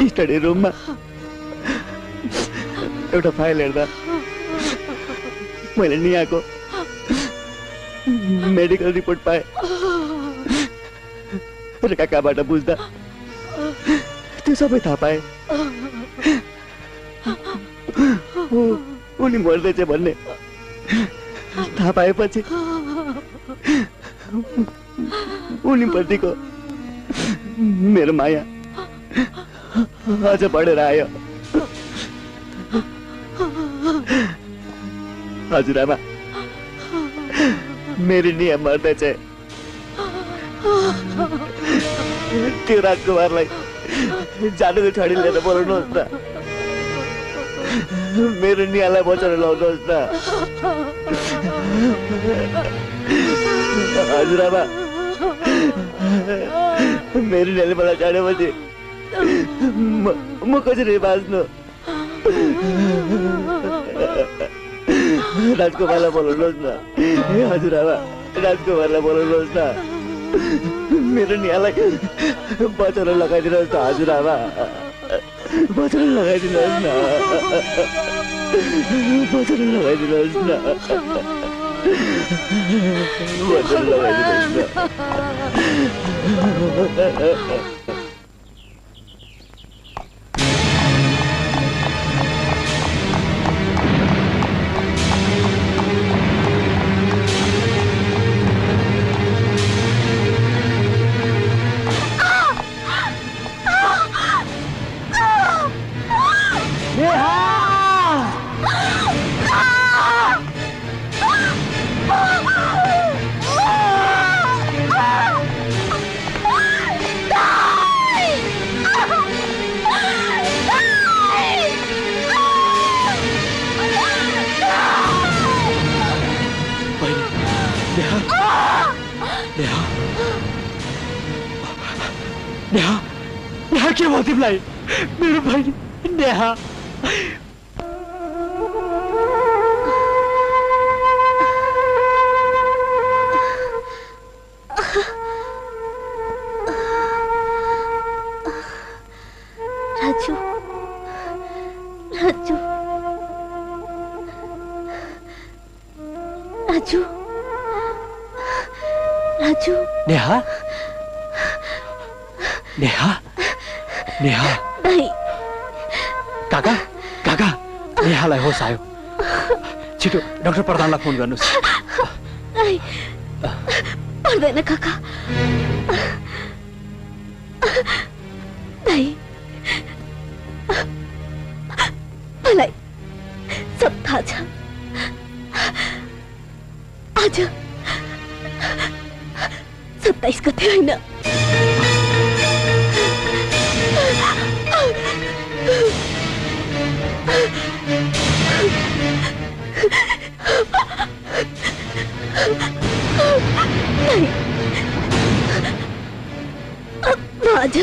स्टडी रुममा एउटा फाइल हेर्दा मैले नेहाको मेडिकल रिपोर्ट पाए र काकाबाट बुझ्दा त्यो सबै थाहा पाए। उनी मर्दैछ भन्ने थाहा पाएपछि उनीप्रतिको मेरो माया अझ बढेर आयो। हजुरआमा मेरो नेहा मर्दैछ। त्यो राजकुमारलाई जादुको छडी लिएर बोलाउनुहोस् न, मेरो नेहालाई बचाएर ल्याउनुहोस् न। हजुरआमा मेरो नेहाले मलाई छाडेपछि म कसरी बाँच्नु? राजकुमारलाई बोलाउनुहोस् न। हजुरआमा राजकुमारलाई बोलाउनुहोस् न, मेरो नेहालाई बचाएर लगाइदिनुहोस् न। हजुरआमा बचाएर लगाइदिनुहोस् न, बचाएर लगाइदिनुहोस् न, बचाएर लगाइदिनुहोस् न। नेहा, नेहा क्या बातें लाई मेरे भाई नेहा। नेहा, नेहा, नेहा, काका, काका, नेहालाई होस आयो, छिटो डाक्टर प्रधानलाई फोन गर्नुस्। पर्दैन काका, मलाई सब थाहा छ। आज 27 गते हैन, आज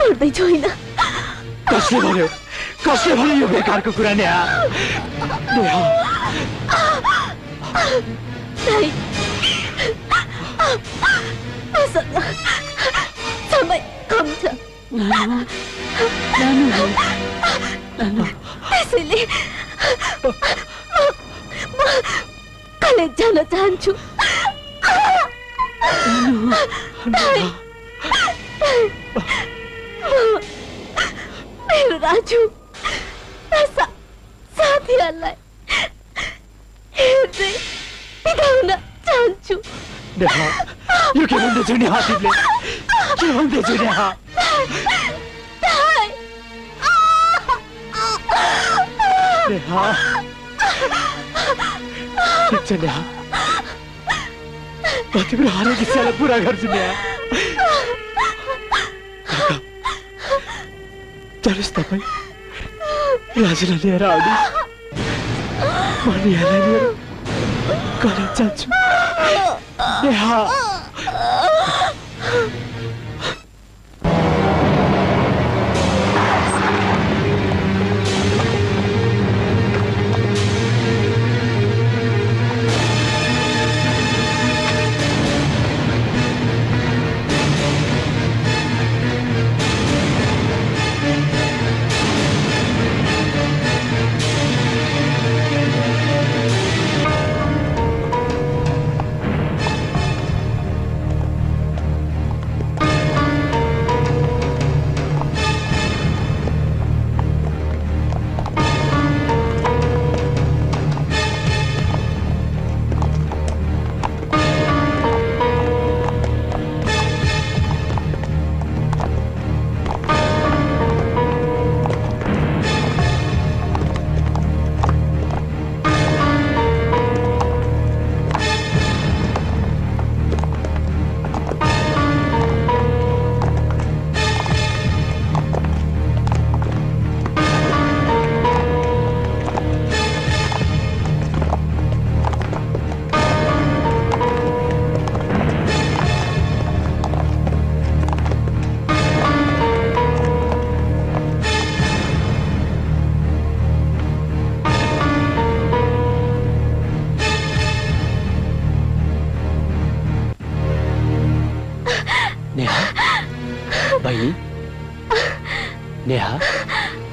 मर्दै छु हैन। कसले भन्यो यो बेकारको कुरा नेहा। समय कम छ, त्यसैले कलेज जान चाहन्छु। मेरो राजु साथीहरूलाई हेर्दै बिताउन चाहन्छु। यो के भन्दैछु नि हासिबले, के भन्दैछु नि हा। नेहा, ठिक छ नेहा, म तिम्रो हरेक इच्छालाई पुरा गर्छु नेहा। चलोस् तपाईँ राजीलाई लिएर आउनुहोस्, म नेहालाई लिएर कलेज जान्छु। नेहा,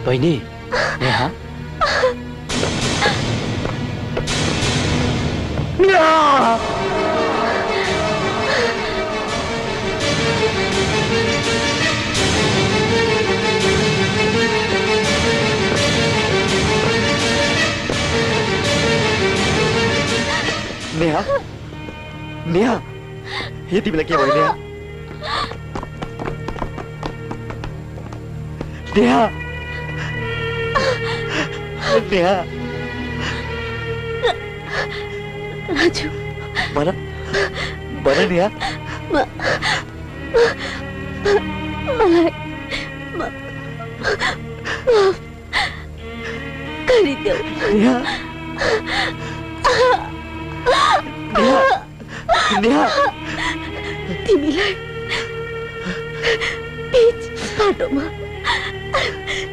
बहिनी, नेहा, नेहा, नेहा, हे तिमीलाई के भयो नेहा? नेहा, नेहा, राजु बना बना नेहा, मलाई माफ गरिदेऊ नेहा। नेहा, नेहा, तिमीलाई काटो माँ,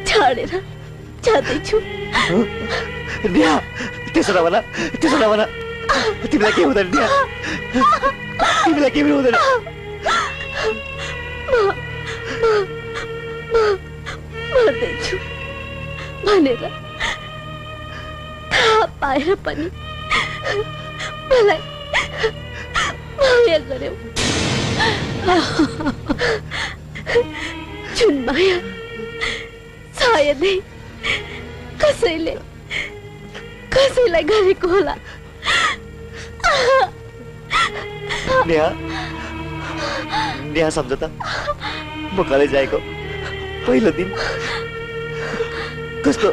छाड़े ना, चाहते छू। रिया, तीसरा वाला, तिमला क्या होता है रिया? तिमला क्या होता है? माँ, माँ, माँ, मार दे छू, मानेगा, था पायरा पनी, मलाई, माया करे चुन माया सायद कसैले कसैलाई गरेको होला नेहा नेहा सम्झ त म कलेज जाएको पहिलो दिन कस्तो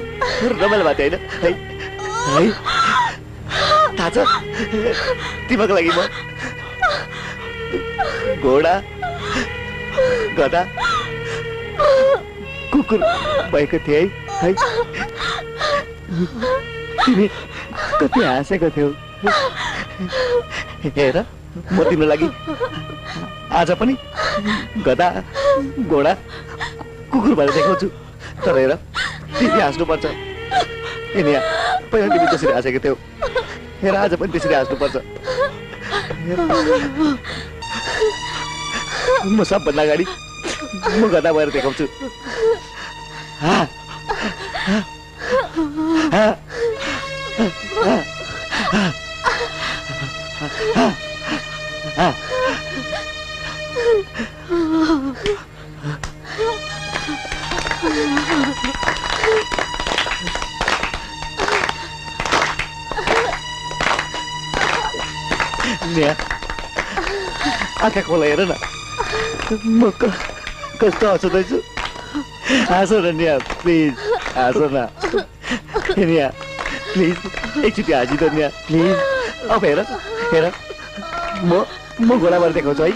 रमाइलो भएको थियो हैन है थाहा छ तिमीको लागि म घोडा गधा कुकुर भएको थिए है तिमी कति हाँसेको थियौ हेर म तिम्रो लागि आज पनि गधा घोडा कुकुर भएर देखाउँछु तर हेर तिमी हाँस्नुपर्छ हैन पहिला तिमी त्यसरी हाँसेको थियौ हेर आज पनि त्यसरी हाँस्नुपर्छ म सबभन्दा अगाडि म गधा भएर देखाउँछु आँखा खोला हेर न म कस्तो हँसाउँदैछु हाँसो न निया प्लिज हाँसो न निया प्लिज एकचोटि हाँसिद निया प्लिज अब हेर हेर म घोडा भएर देखाउँछु है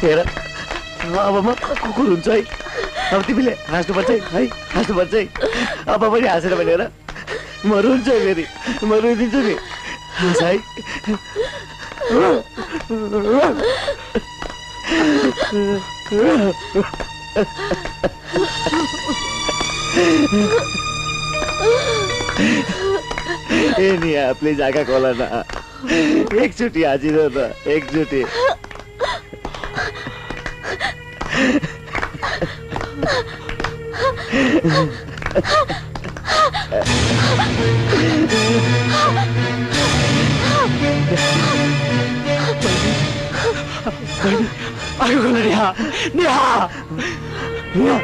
हेर अब म कुकुर हुन्छु है अब तिमीले हाँस्नुपर्छ है हाँस्नुपर्छ है अब पनि हाँसेर भनेर म रुन्छु है फेरि म रुदिन्छु नि हाँस है ए निया प्लिज आँखा खोला न एकचोटि हाजिर न एकचोटि आँखा खोला नेहा नेहा नेहा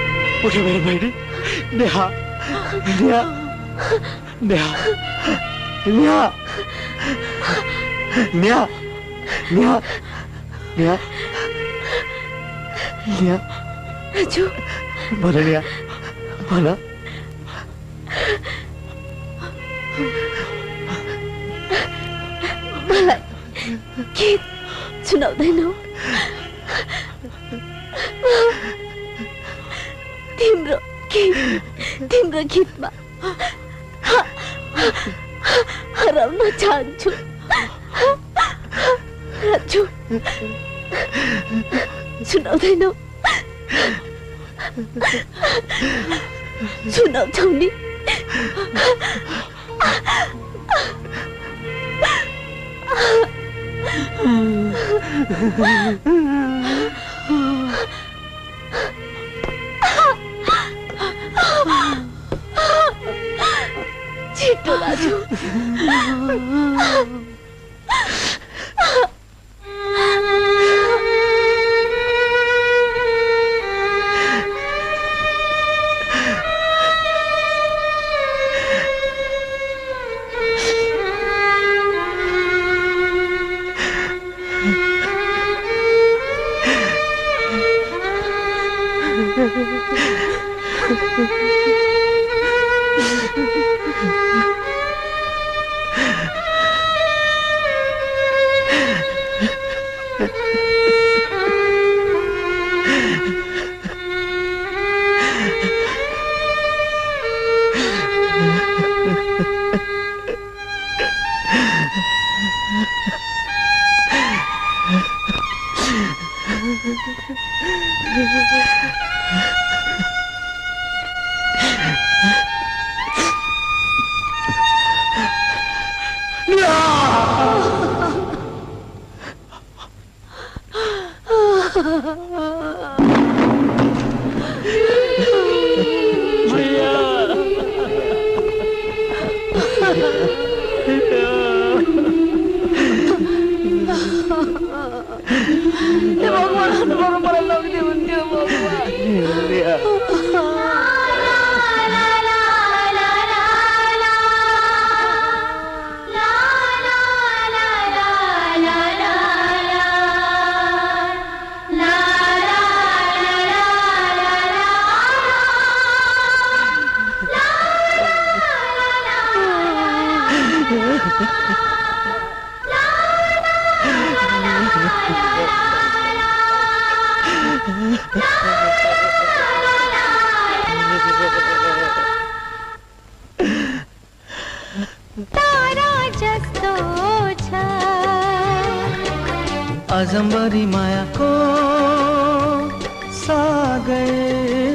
उठ्यो मेरो बहिनी नेहा नेहा नेहा नेहा नेहा नेहा नेहा नेहा राजु भन नेहा भन मलाई गीत सुनाउँदैनौ तिम्रो गीतमा हराउन चाहन्छु राजु सुनाउँदैनौ सुनाउँछौ नि छिटो राजु अजम्बरी माया को सा गए।